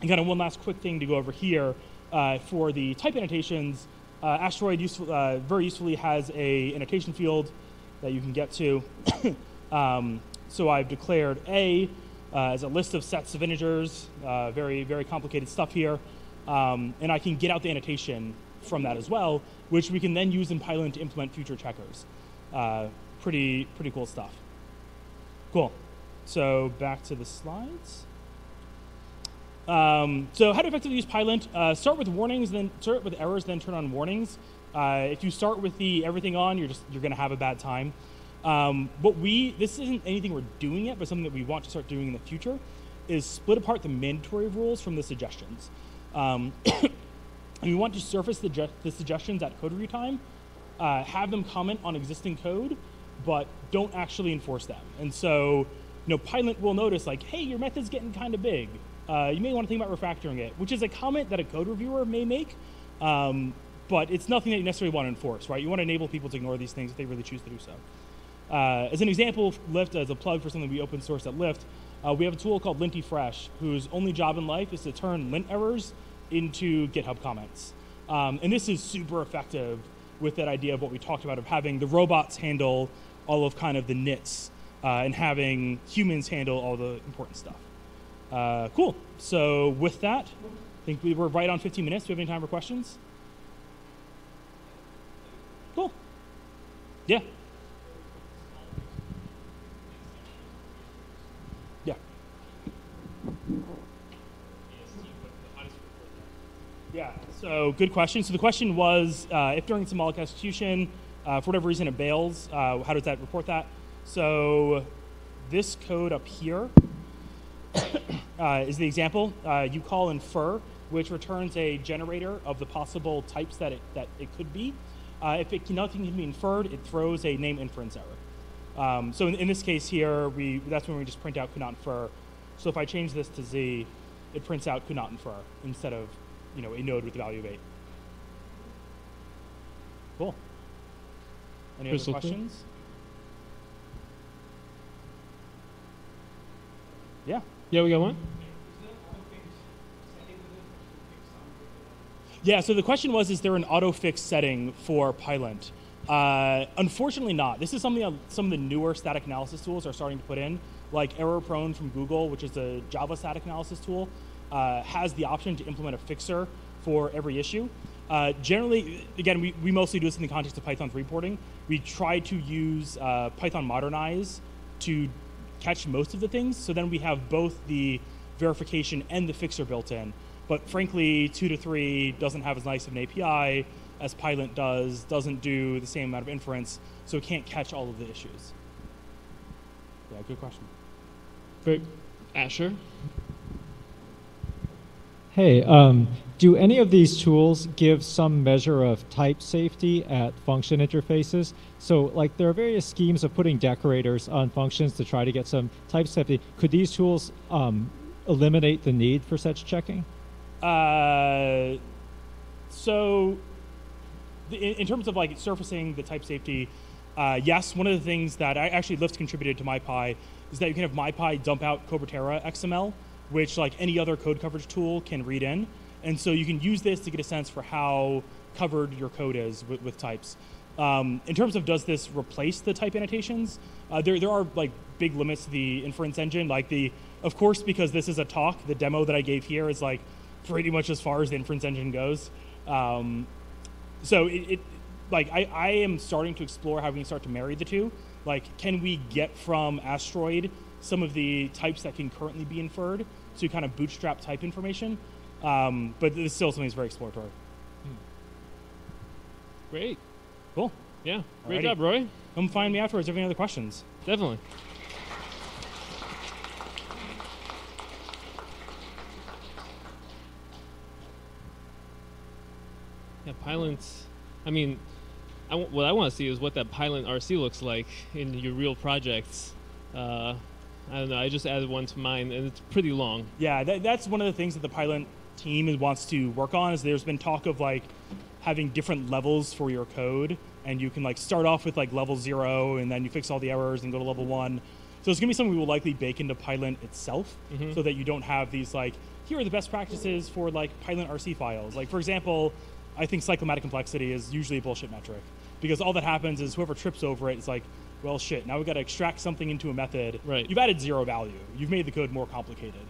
and kind of one last quick thing to go over here. Uh, for the type annotations, uh, Astroid useful, uh, very usefully has a annotation field that you can get to. um, so I've declared A uh, as a list of sets of integers, uh, very, very complicated stuff here. Um, and I can get out the annotation from that as well, which we can then use in PyLint to implement future checkers. Uh, pretty, pretty cool stuff. Cool. So back to the slides. Um, so how to effectively use PyLint? Uh, start with warnings, then start with errors, then turn on warnings. Uh, if you start with the everything on, you're just you're going to have a bad time. Um, what we this isn't anything we're doing yet, but something that we want to start doing in the future is split apart the mandatory rules from the suggestions. Um, and we want to surface the, the suggestions at code review time, uh, have them comment on existing code, but don't actually enforce them. And so, you know, PyLint will notice like, hey, your method's getting kind of big. Uh, you may want to think about refactoring it, which is a comment that a code reviewer may make, um, but it's nothing that you necessarily want to enforce, right? You want to enable people to ignore these things if they really choose to do so. Uh, as an example, Lyft, as a plug for something we open source at Lyft, uh, we have a tool called Linty Fresh, whose only job in life is to turn lint errors into GitHub comments. Um, and this is super effective with that idea of what we talked about of having the robots handle all of kind of the nits uh, and having humans handle all the important stuff. Uh, cool. So with that, I think we were right on fifteen minutes. Do we have any time for questions? Cool. Yeah. Yeah. Yeah. So good question. So the question was, uh, if during symbolic execution, uh, for whatever reason it bails, uh, how does that report that? So this code up here. Uh, is the example. Uh, you call infer, which returns a generator of the possible types that it, that it could be. Uh, if it can, nothing can be inferred, it throws a name inference error. Um, so in, in this case here, we, that's when we just print out could not infer. So if I change this to Z, it prints out could not infer instead of, you know, a node with the value of eight. Cool. Any other questions? Clear. Yeah. Yeah, we got one. Yeah, so the question was, is there an auto-fix setting for PyLint? Uh, unfortunately not. This is something uh, some of the newer static analysis tools are starting to put in, like Error Prone from Google, which is a Java static analysis tool, uh, has the option to implement a fixer for every issue. Uh, generally, again, we, we mostly do this in the context of Python's reporting. We try to use uh, Python Modernize to catch most of the things, so then we have both the verification and the fixer built in. But frankly, two to three doesn't have as nice of an A P I as PyLint does, doesn't do the same amount of inference, so it can't catch all of the issues. Yeah, good question. Great. Asher? Hey, um, do any of these tools give some measure of type safety at function interfaces? So, like, there are various schemes of putting decorators on functions to try to get some type safety. Could these tools um, eliminate the need for such checking? Uh, so, in, in terms of, like, surfacing the type safety, uh, yes, one of the things that I actually Lyft contributed to MyPy is that you can have MyPy dump out Coberterra X M L, which like any other code coverage tool can read in. And so you can use this to get a sense for how covered your code is with, with types. Um, in terms of does this replace the type annotations, uh, there, there are like big limits to the inference engine. Like the, of course, because this is a talk, the demo that I gave here is like pretty much as far as the inference engine goes. Um, so it, it like I, I am starting to explore how we can start to marry the two. Like, can we get from Astroid some of the types that can currently be inferred to kind of bootstrap type information. Um, but it's still something that's very exploratory. Great. Cool. Yeah. Great Alrighty. job, Roy. Come find me afterwards if you have any other questions. Definitely. Yeah, PyLint's, I mean, I w what I want to see is what that PyLint R C looks like in your real projects. Uh, I don't know, I just added one to mine, and it's pretty long. Yeah, that, that's one of the things that the PyLint team wants to work on, is there's been talk of, like, having different levels for your code, and you can, like, start off with, like, level zero, and then you fix all the errors and go to level one. So it's going to be something we will likely bake into PyLint itself, mm-hmm. so that you don't have these, like, here are the best practices for, like, PyLint R C files. Like, for example, I think cyclomatic complexity is usually a bullshit metric, because all that happens is whoever trips over it is like, well, shit, now we've got to extract something into a method. Right. You've added zero value. You've made the code more complicated.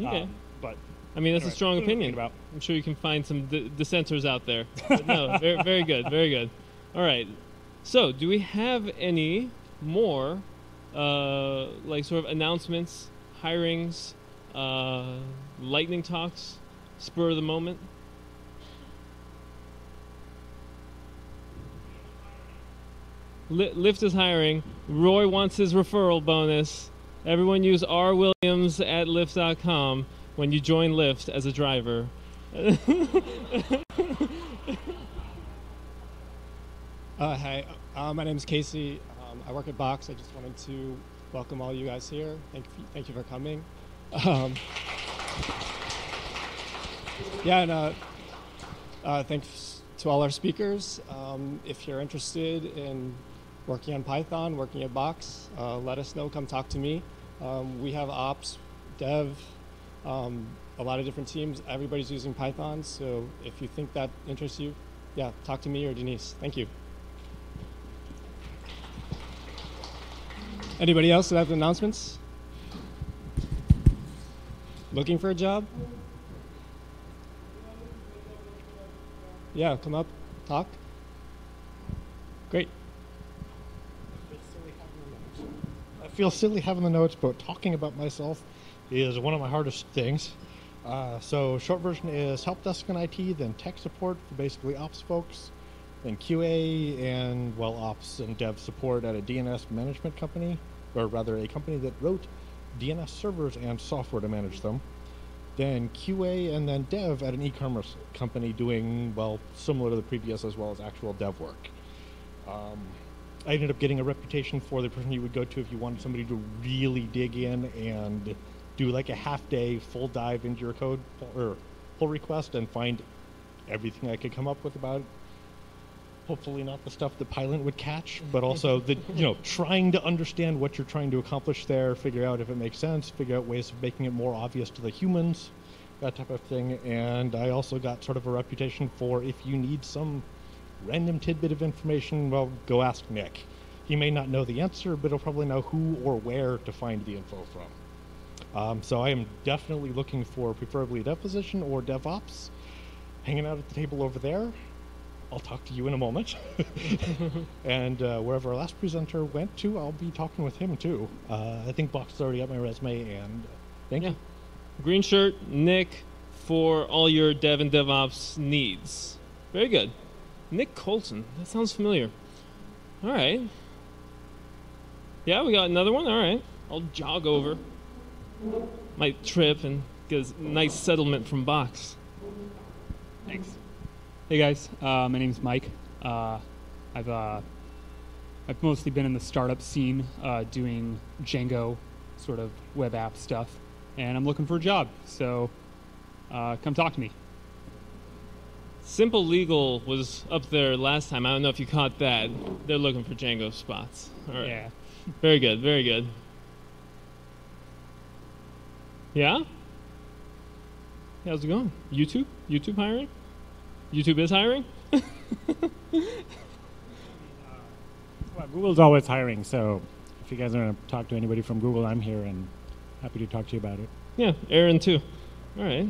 Okay. Um, but I mean, that's anyway, a strong opinion. About. I'm sure you can find some dissenters out there. But no, very, very good, very good. All right. So do we have any more, uh, like, sort of announcements, hirings, uh, lightning talks, spur of the moment? Lyft is hiring. Roy wants his referral bonus. Everyone use R Williams at Lyft dot com when you join Lyft as a driver. uh, hi, uh, my name is Casey. Um, I work at Box. I just wanted to welcome all you guys here. Thank, thank you for coming. Um, yeah, and uh, uh, thanks to all our speakers. Um, if you're interested in working on Python, working at Box, uh, let us know, come talk to me. Um, we have ops, dev, um, a lot of different teams. Everybody's using Python, so if you think that interests you, yeah, talk to me or Denise. Thank you. Anybody else that have announcements? Looking for a job? Yeah, come up, talk. Great. Feel silly having the notes, but talking about myself is one of my hardest things. Uh, so short version is help desk and I T, then tech support for basically ops folks, then Q A and, well, ops and dev support at a D N S management company, or rather a company that wrote D N S servers and software to manage them. Then Q A and then dev at an e-commerce company doing, well, similar to the previous as well as actual dev work. Um, I ended up getting a reputation for the person you would go to if you wanted somebody to really dig in and do like a half day full dive into your code or pull request and find everything I could come up with about it. Hopefully not the stuff that PyLint would catch, but also the, you know, trying to understand what you're trying to accomplish there, figure out if it makes sense, figure out ways of making it more obvious to the humans, that type of thing. And I also got sort of a reputation for if you need some random tidbit of information, well, go ask Nick. He may not know the answer, but he'll probably know who or where to find the info from. Um, so I am definitely looking for preferably a dev position or DevOps. Hanging out at the table over there. I'll talk to you in a moment. And uh, wherever our last presenter went to, I'll be talking with him too. Uh, I think Box has already got my resume, and thank yeah. you. Green shirt, Nick, for all your dev and DevOps needs. Very good. Nick Colton, that sounds familiar. All right. Yeah, we got another one, all right. I'll jog over. Might trip and get a nice settlement from Box. Thanks. Hey guys, uh, my name's Mike. Uh, I've, uh, I've mostly been in the startup scene uh, doing Django sort of web app stuff, and I'm looking for a job, so uh, come talk to me. Simple Legal was up there last time. I don't know if you caught that. They're looking for Django spots. All right. Yeah. Very good. Very good. Yeah? How's it going? YouTube? YouTube hiring? YouTube is hiring? Well, Google's always hiring, so if you guys want to talk to anybody from Google, I'm here and happy to talk to you about it. Yeah, Aaron too. All right.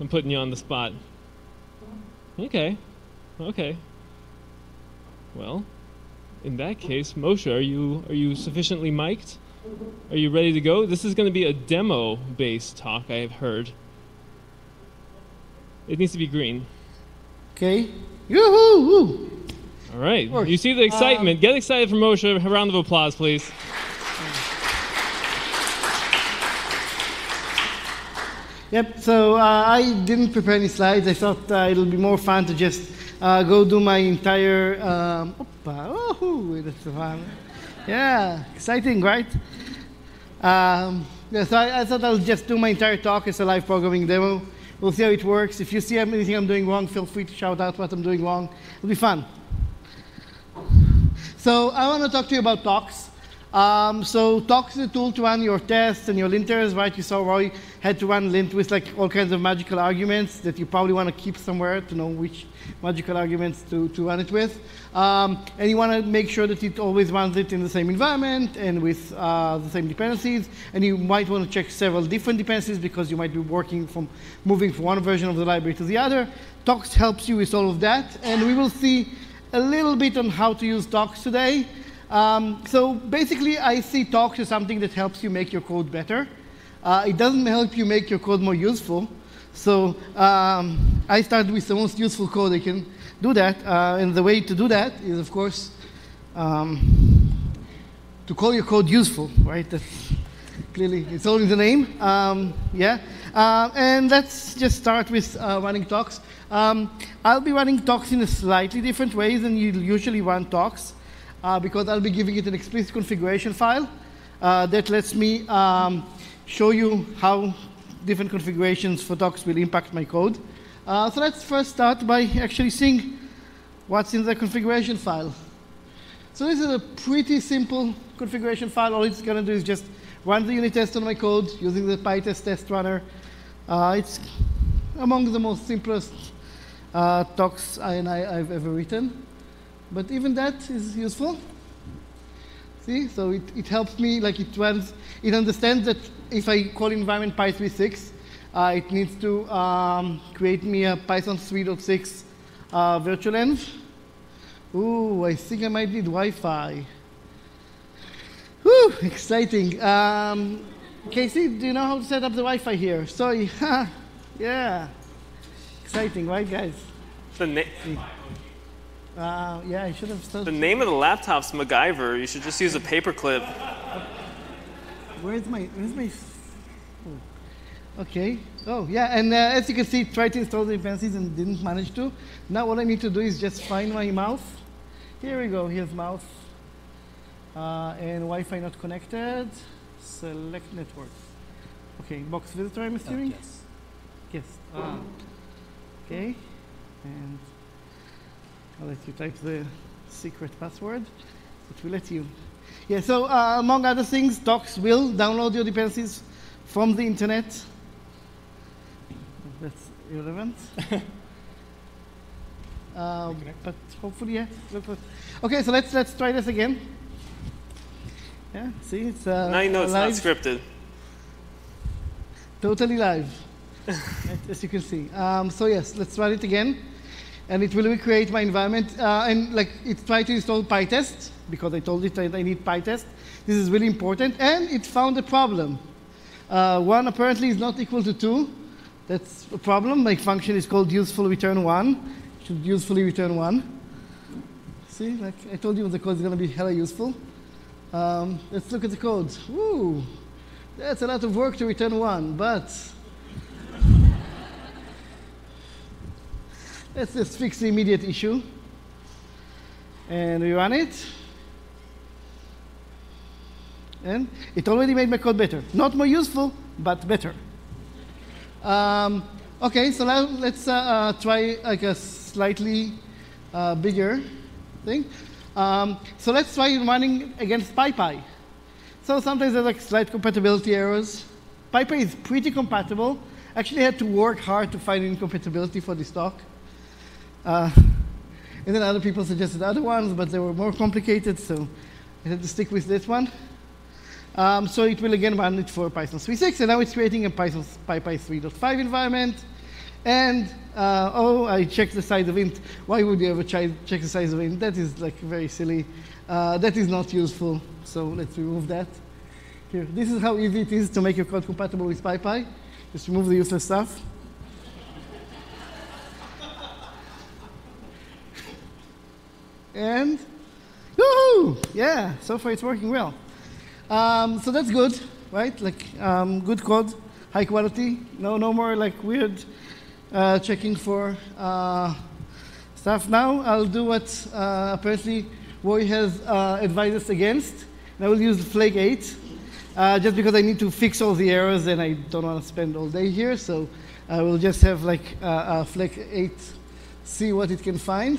I'm putting you on the spot. Okay. Okay. Well, In that case, Moshe, are you are you sufficiently mic'd? Are you ready to go? This is going to be a demo-based talk, I have heard. It needs to be green. Okay. Yoo-hoo! All right. You see the excitement. Um, Get excited for Moshe. A round of applause, please. Yep. So uh, I didn't prepare any slides. I thought uh, it'll be more fun to just uh, go do my entire. Um, opa, yeah, exciting, right? Um, yeah, so I, I thought I'll just do my entire talk as a live programming demo. We'll see how it works. If you see anything I'm doing wrong, feel free to shout out what I'm doing wrong. It'll be fun. So I want to talk to you about Tox. Um, so Tox is a tool to run your tests and your linters, right? You saw Roy had to run lint with like all kinds of magical arguments that you probably want to keep somewhere to know which magical arguments to, to run it with. Um, and you want to make sure that it always runs it in the same environment and with uh, the same dependencies. And you might want to check several different dependencies because you might be working from moving from one version of the library to the other. Tox helps you with all of that, and we will see a little bit on how to use Tox today. Um, so basically, I see Tox as something that helps you make your code better. Uh, it doesn't help you make your code more useful. So um, I started with the most useful code I can do that. Uh, and the way to do that is, of course, um, to call your code useful, right? That's clearly, it's all in the name. Um, yeah. Uh, and let's just start with uh, running Tox. Um, I'll be running Tox in a slightly different way than you usually run Tox. Uh, because I'll be giving it an explicit configuration file uh, that lets me um, show you how different configurations for Tox will impact my code. Uh, so let's first start by actually seeing what's in the configuration file. So this is a pretty simple configuration file. All it's going to do is just run the unit test on my code using the PyTest test runner. Uh, it's among the most simplest uh, Tox I and I, I've ever written. But even that is useful. See, so it, it helps me, like it runs, it understands that if I call environment py three point six, uh, it needs to um, create me a Python three point six uh, virtual env. Ooh, I think I might need Wi-Fi. Woo, exciting. Um, Casey, do you know how to set up the Wi-Fi here? Sorry, yeah. Exciting, right, guys? The next. Uh, yeah, I should have started. The name of the laptop's MacGyver. You should just use a paperclip. Where's my? Where's my? Oh. Okay. Oh, yeah. And uh, as you can see, tried to install the dependencies and didn't manage to. Now all I need to do is just find my mouse. Here we go. Here's mouse. Uh, and Wi-Fi not connected. Select network. Okay. Box visitor. I'm assuming. Oh, yes. Yes. Uh, okay. And. I'll let you type the secret password. It will let you. Yeah, so uh, among other things, Tox will download your dependencies from the internet. That's irrelevant. uh, but hopefully, yeah. OK, so let's, let's try this again. Yeah, see, it's uh, now you know it's not scripted. Totally live, as you can see. Um, so yes, let's run it again. And it will recreate my environment. Uh, and like it tried to install PyTest, because I told it I, I need PyTest. This is really important. And it found a problem. Uh, one apparently is not equal to two. That's a problem. My function is called useful return one. It should usefully return one. See, like I told you the code is going to be hella useful. Um, let's look at the code. Woo! That's a lot of work to return one, but let's just fix the immediate issue. And we run it. And it already made my code better. Not more useful, but better. Um, OK, so now let's uh, uh, try like a slightly uh, bigger thing. Um, so let's try running against PyPy. So sometimes there's like slight compatibility errors. PyPy is pretty compatible. Actually, I had to work hard to find incompatibility for this talk. Uh, and then other people suggested other ones, but they were more complicated, so I had to stick with this one. Um, so it will again run it for Python three point six, and now it's creating a Python PyPy three point five environment. And uh, oh, I checked the size of int. Why would you ever check the size of int? That is like very silly. Uh, that is not useful. So let's remove that. Here, this is how easy it is to make your code compatible with PyPy. Just remove the useless stuff. And woohoo! Yeah, so far it's working well. Um, so that's good, right? Like um, good code, high quality. No, no more like weird uh, checking for uh, stuff. Now I'll do what uh, apparently Roy has uh, advised us against. And I will use Flake eight. Uh, just because I need to fix all the errors and I don't want to spend all day here, so I will just have like uh, uh, Flake eight see what it can find.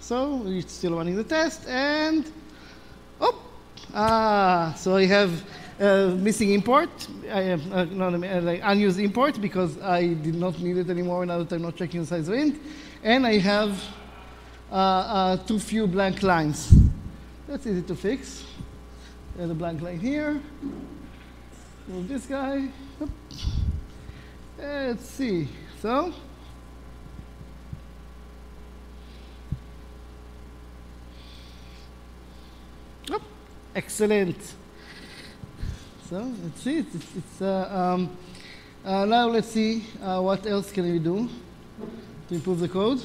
So it's still running the test, and oh, ah, so I have uh, missing import, I have, uh, not, uh, like unused import because I did not need it anymore now that I'm not checking the size of int, and I have. Uh, uh, too few blank lines. That's easy to fix. There's a blank line here. Move this guy. Let's see. So, oh, excellent. So let's see. It's, it's, it's, uh, um, uh, now let's see uh, what else can we do to improve the code.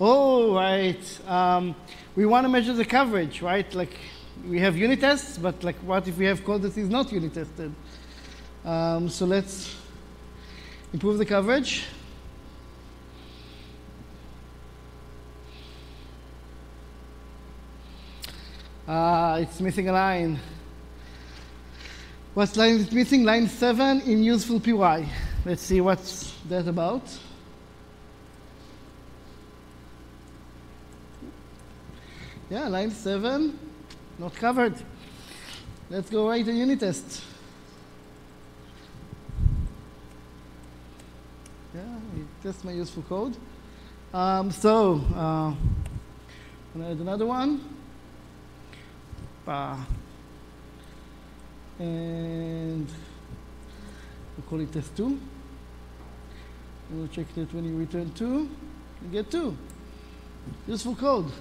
Oh, right. Um, we want to measure the coverage, right? Like, we have unit tests, but like, what if we have code that is not unit tested? Um, so let's improve the coverage. Ah, it's missing a line. What line is missing? Line seven in useful P Y. Let's see what's that about. Yeah, line seven, not covered. Let's go write a unit test. Yeah, that's my useful code. Um, so, uh, I'm going to add another one. Bah. And we'll call it test two. And we'll check that when you return two, you get two. Useful code.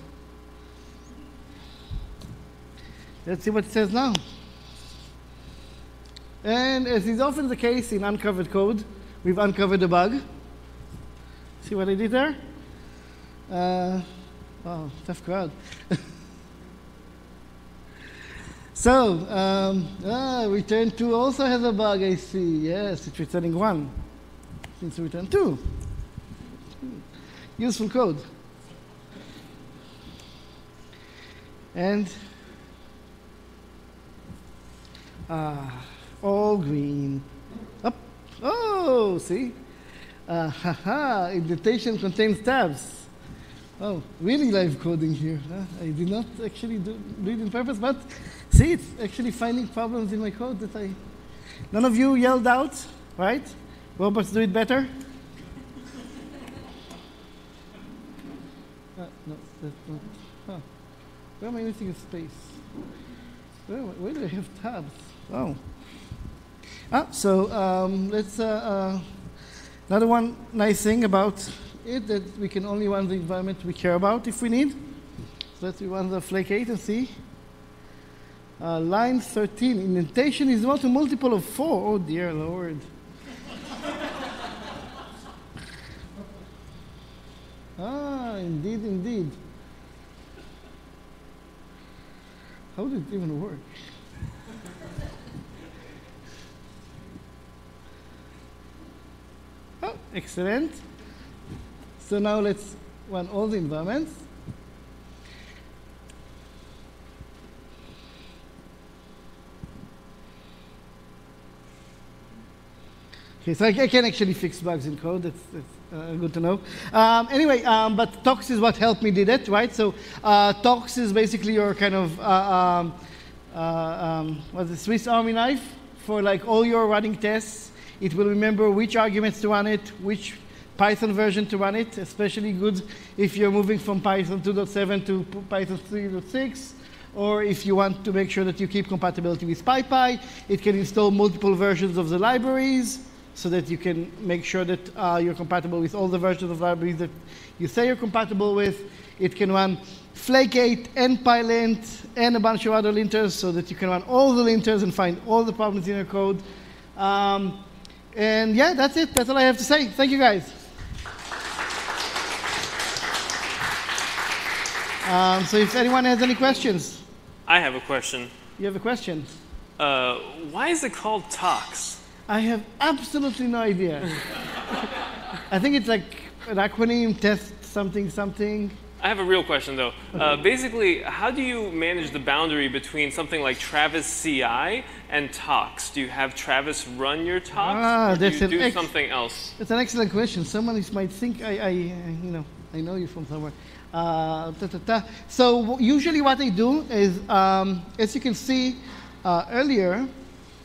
Let's see what it says now. And as is often the case in uncovered code, we've uncovered a bug. See what I did there? Uh, wow, tough crowd. So, um, ah, return two also has a bug, I see. Yes, it's returning one. Since return two. Useful code. And Ah, all green. Up. Oh, see? Uh, haha, indentation contains tabs. Oh, really live coding here. Huh? I did not actually do, do it on purpose, but see, it's actually finding problems in my code that I... None of you yelled out, right? Robots do it better? uh, no, that's not... Huh. Where am I missing a space? Where, where do I have tabs? Oh. Ah, so um, let's, uh, uh, another one nice thing about it that we can only run the environment we care about if we need. So let's run the Flake eight and see. Uh, line thirteen, indentation is not a multiple of four. Oh dear Lord. Ah, indeed, indeed. How did it even work? Oh, excellent. So now let's run all the environments. Okay, so I, I can actually fix bugs in code. That's, that's uh, good to know. Um, anyway, um, but Tox is what helped me did it, right? So uh, Tox is basically your kind of uh, um, uh, um, what's the Swiss Army knife for like all your running tests. It will remember which arguments to run it, which Python version to run it. Especially good if you're moving from Python two point seven to Python three point six or if you want to make sure that you keep compatibility with PyPy, it can install multiple versions of the libraries so that you can make sure that uh, you're compatible with all the versions of libraries that you say you're compatible with. It can run Flake eight and PyLint and a bunch of other linters so that you can run all the linters and find all the problems in your code. Um, and yeah, that's it. That's all I have to say. Thank you, guys. Um, so if anyone has any questions. I have a question. You have a question? Uh, why is it called Tox? I have absolutely no idea. I think it's like an acronym, test something something. I have a real question, though. Uh, basically, how do you manage the boundary between something like Travis C I and Tox? Do you have Travis run your Tox, ah, or do you do something else? That's an excellent question. Someone might think I, I, you know, I know you from somewhere. Uh, ta, ta, ta. So usually what I do is, um, as you can see uh, earlier,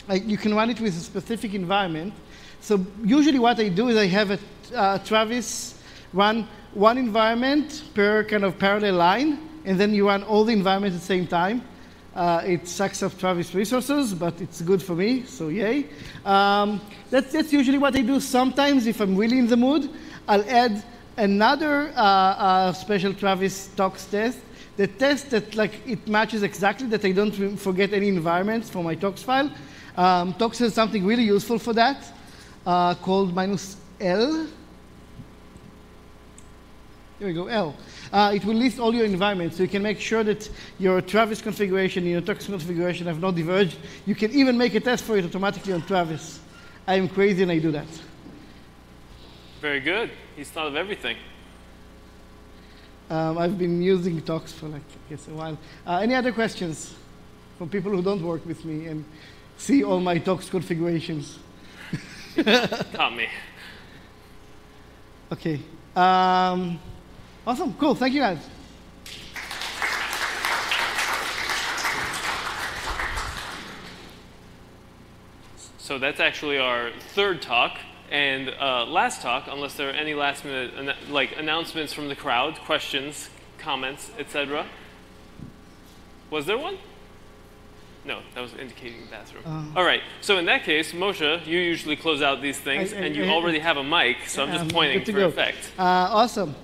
like you can run it with a specific environment. So usually what I do is I have a uh, Travis run one environment per kind of parallel line, and then you run all the environments at the same time. Uh, it sucks up Travis resources, but it's good for me, so yay. Um, that's, that's usually what I do. Sometimes, if I'm really in the mood, I'll add another uh, uh, special Travis Tox test. The test that like it matches exactly, that I don't forget any environments for my Tox file. Um, Tox has something really useful for that uh, called minus L. There we go, L. Uh, it will list all your environments, so you can make sure that your Travis configuration and your Tox configuration have not diverged. You can even make a test for it automatically on Travis. I am crazy and I do that. Very good. He's thought of everything. Um, I've been using Tox for like, I guess, a while. Uh, any other questions from people who don't work with me and see all my Tox configurations? Not me. Okay. Um, Awesome, cool, thank you guys. So that's actually our third talk and uh, last talk, unless there are any last minute an like announcements from the crowd, questions, comments, et cetera. Was there one? No, that was indicating the bathroom. Uh, All right, so in that case, Moshe, you usually close out these things, I, I, and you I, already have a mic, so I'm just um, pointing for go. effect. Uh, awesome.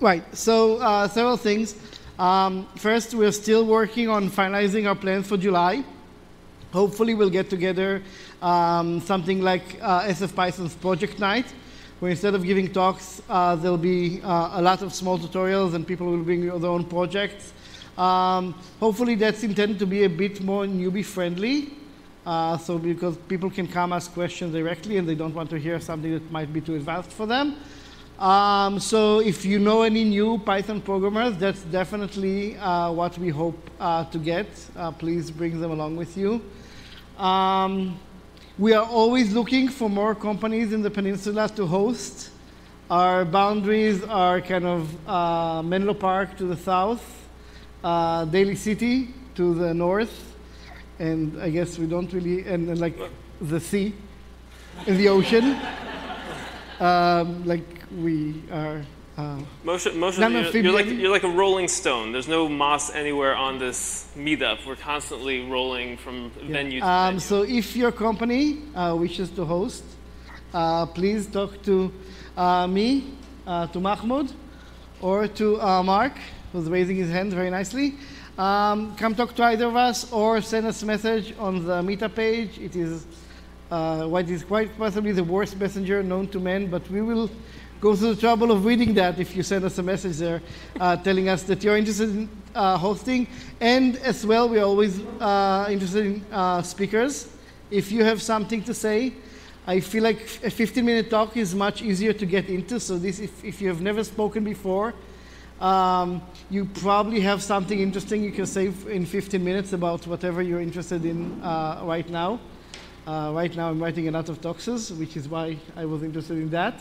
Right, so uh, several things. Um, first, we're still working on finalizing our plans for July. Hopefully, we'll get together um, something like uh, S F Python's project night, where instead of giving talks, uh, there'll be uh, a lot of small tutorials, and people will bring their own projects. Um, hopefully that's intended to be a bit more newbie friendly, uh, so because people can come ask questions directly and they don't want to hear something that might be too advanced for them. Um, so if you know any new Python programmers, that's definitely uh, what we hope uh, to get. Uh, please bring them along with you. Um, we are always looking for more companies in the peninsula to host. Our boundaries are kind of uh, Menlo Park to the south, Uh, Daly City to the north, and I guess we don't really, and, and like the sea and the ocean. Um, like we are. Uh, Moshe, Moshe, you're, you're, like, you're like a rolling stone. There's no moss anywhere on this meetup. We're constantly rolling from yeah. venue to um, venue. So if your company uh, wishes to host, uh, please talk to uh, me, uh, to Mahmoud, or to uh, Mark, who's raising his hand very nicely. Um, come talk to either of us or send us a message on the Meetup page. It is uh, what is quite possibly the worst messenger known to men, but we will go through the trouble of reading that if you send us a message there uh, telling us that you're interested in uh, hosting. And as well, we're always uh, interested in uh, speakers. If you have something to say, I feel like a fifteen minute talk is much easier to get into. So this, if, if you have never spoken before, Um, you probably have something interesting you can say in fifteen minutes about whatever you're interested in uh, right now. Uh, right now I'm writing a lot of toxes, which is why I was interested in that.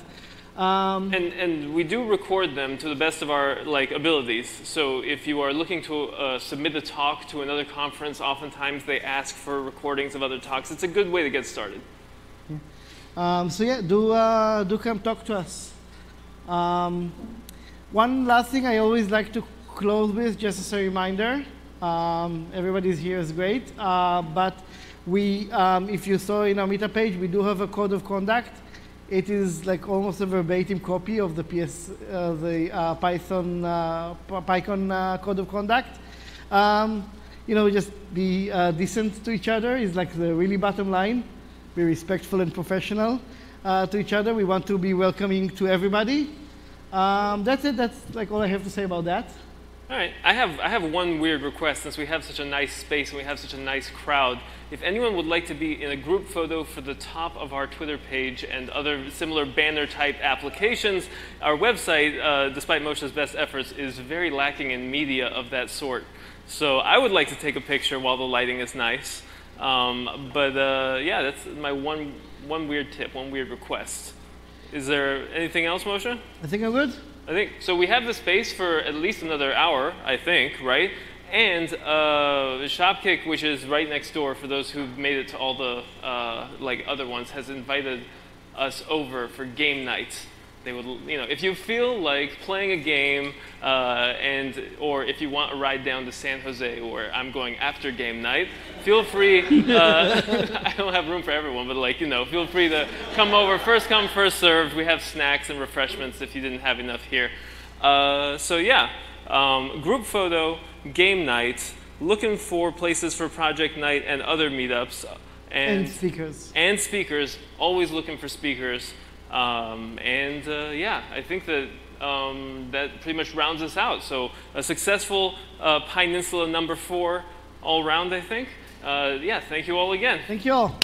Um, and, and we do record them to the best of our like abilities. So if you are looking to uh, submit a talk to another conference, oftentimes they ask for recordings of other talks. It's a good way to get started. Yeah. Um, so yeah, do, uh, do come talk to us. Um, One last thing I always like to close with, just as a reminder, um, everybody's here is great. Uh, but we, um, if you saw in our meetup page, we do have a code of conduct. It is like almost a verbatim copy of the P S, uh, the uh, Python uh, PyCon uh, code of conduct. Um, you know, just be uh, decent to each other is like the really bottom line. Be respectful and professional uh, to each other. We want to be welcoming to everybody. Um, that's it. That's like all I have to say about that. All right. I have I have one weird request, since we have such a nice space and we have such a nice crowd. If anyone would like to be in a group photo for the top of our Twitter page and other similar banner-type applications, our website, uh, despite Moshe's best efforts, is very lacking in media of that sort. So I would like to take a picture while the lighting is nice. Um, but uh, yeah, that's my one one weird tip, one weird request. Is there anything else, Moshe? I think I'm good. I think so. We have the space for at least another hour, I think, right? And uh, Shopkick, which is right next door, for those who've made it to all the uh, like other ones, has invited us over for game night. They would, you know, if you feel like playing a game, uh, and or if you want a ride down to San Jose, or I'm going after game night, feel free. Uh, I don't have room for everyone, but like you know, feel free to come over. First come, first served. We have snacks and refreshments if you didn't have enough here. Uh, so yeah, um, group photo. Game night, looking for places for project night and other meetups, and, and speakers. And speakers, always looking for speakers. Um, and uh, yeah, I think that um, that pretty much rounds us out. So a successful uh, Peninsula number four all round, I think. Uh, yeah, thank you all again. Thank you all.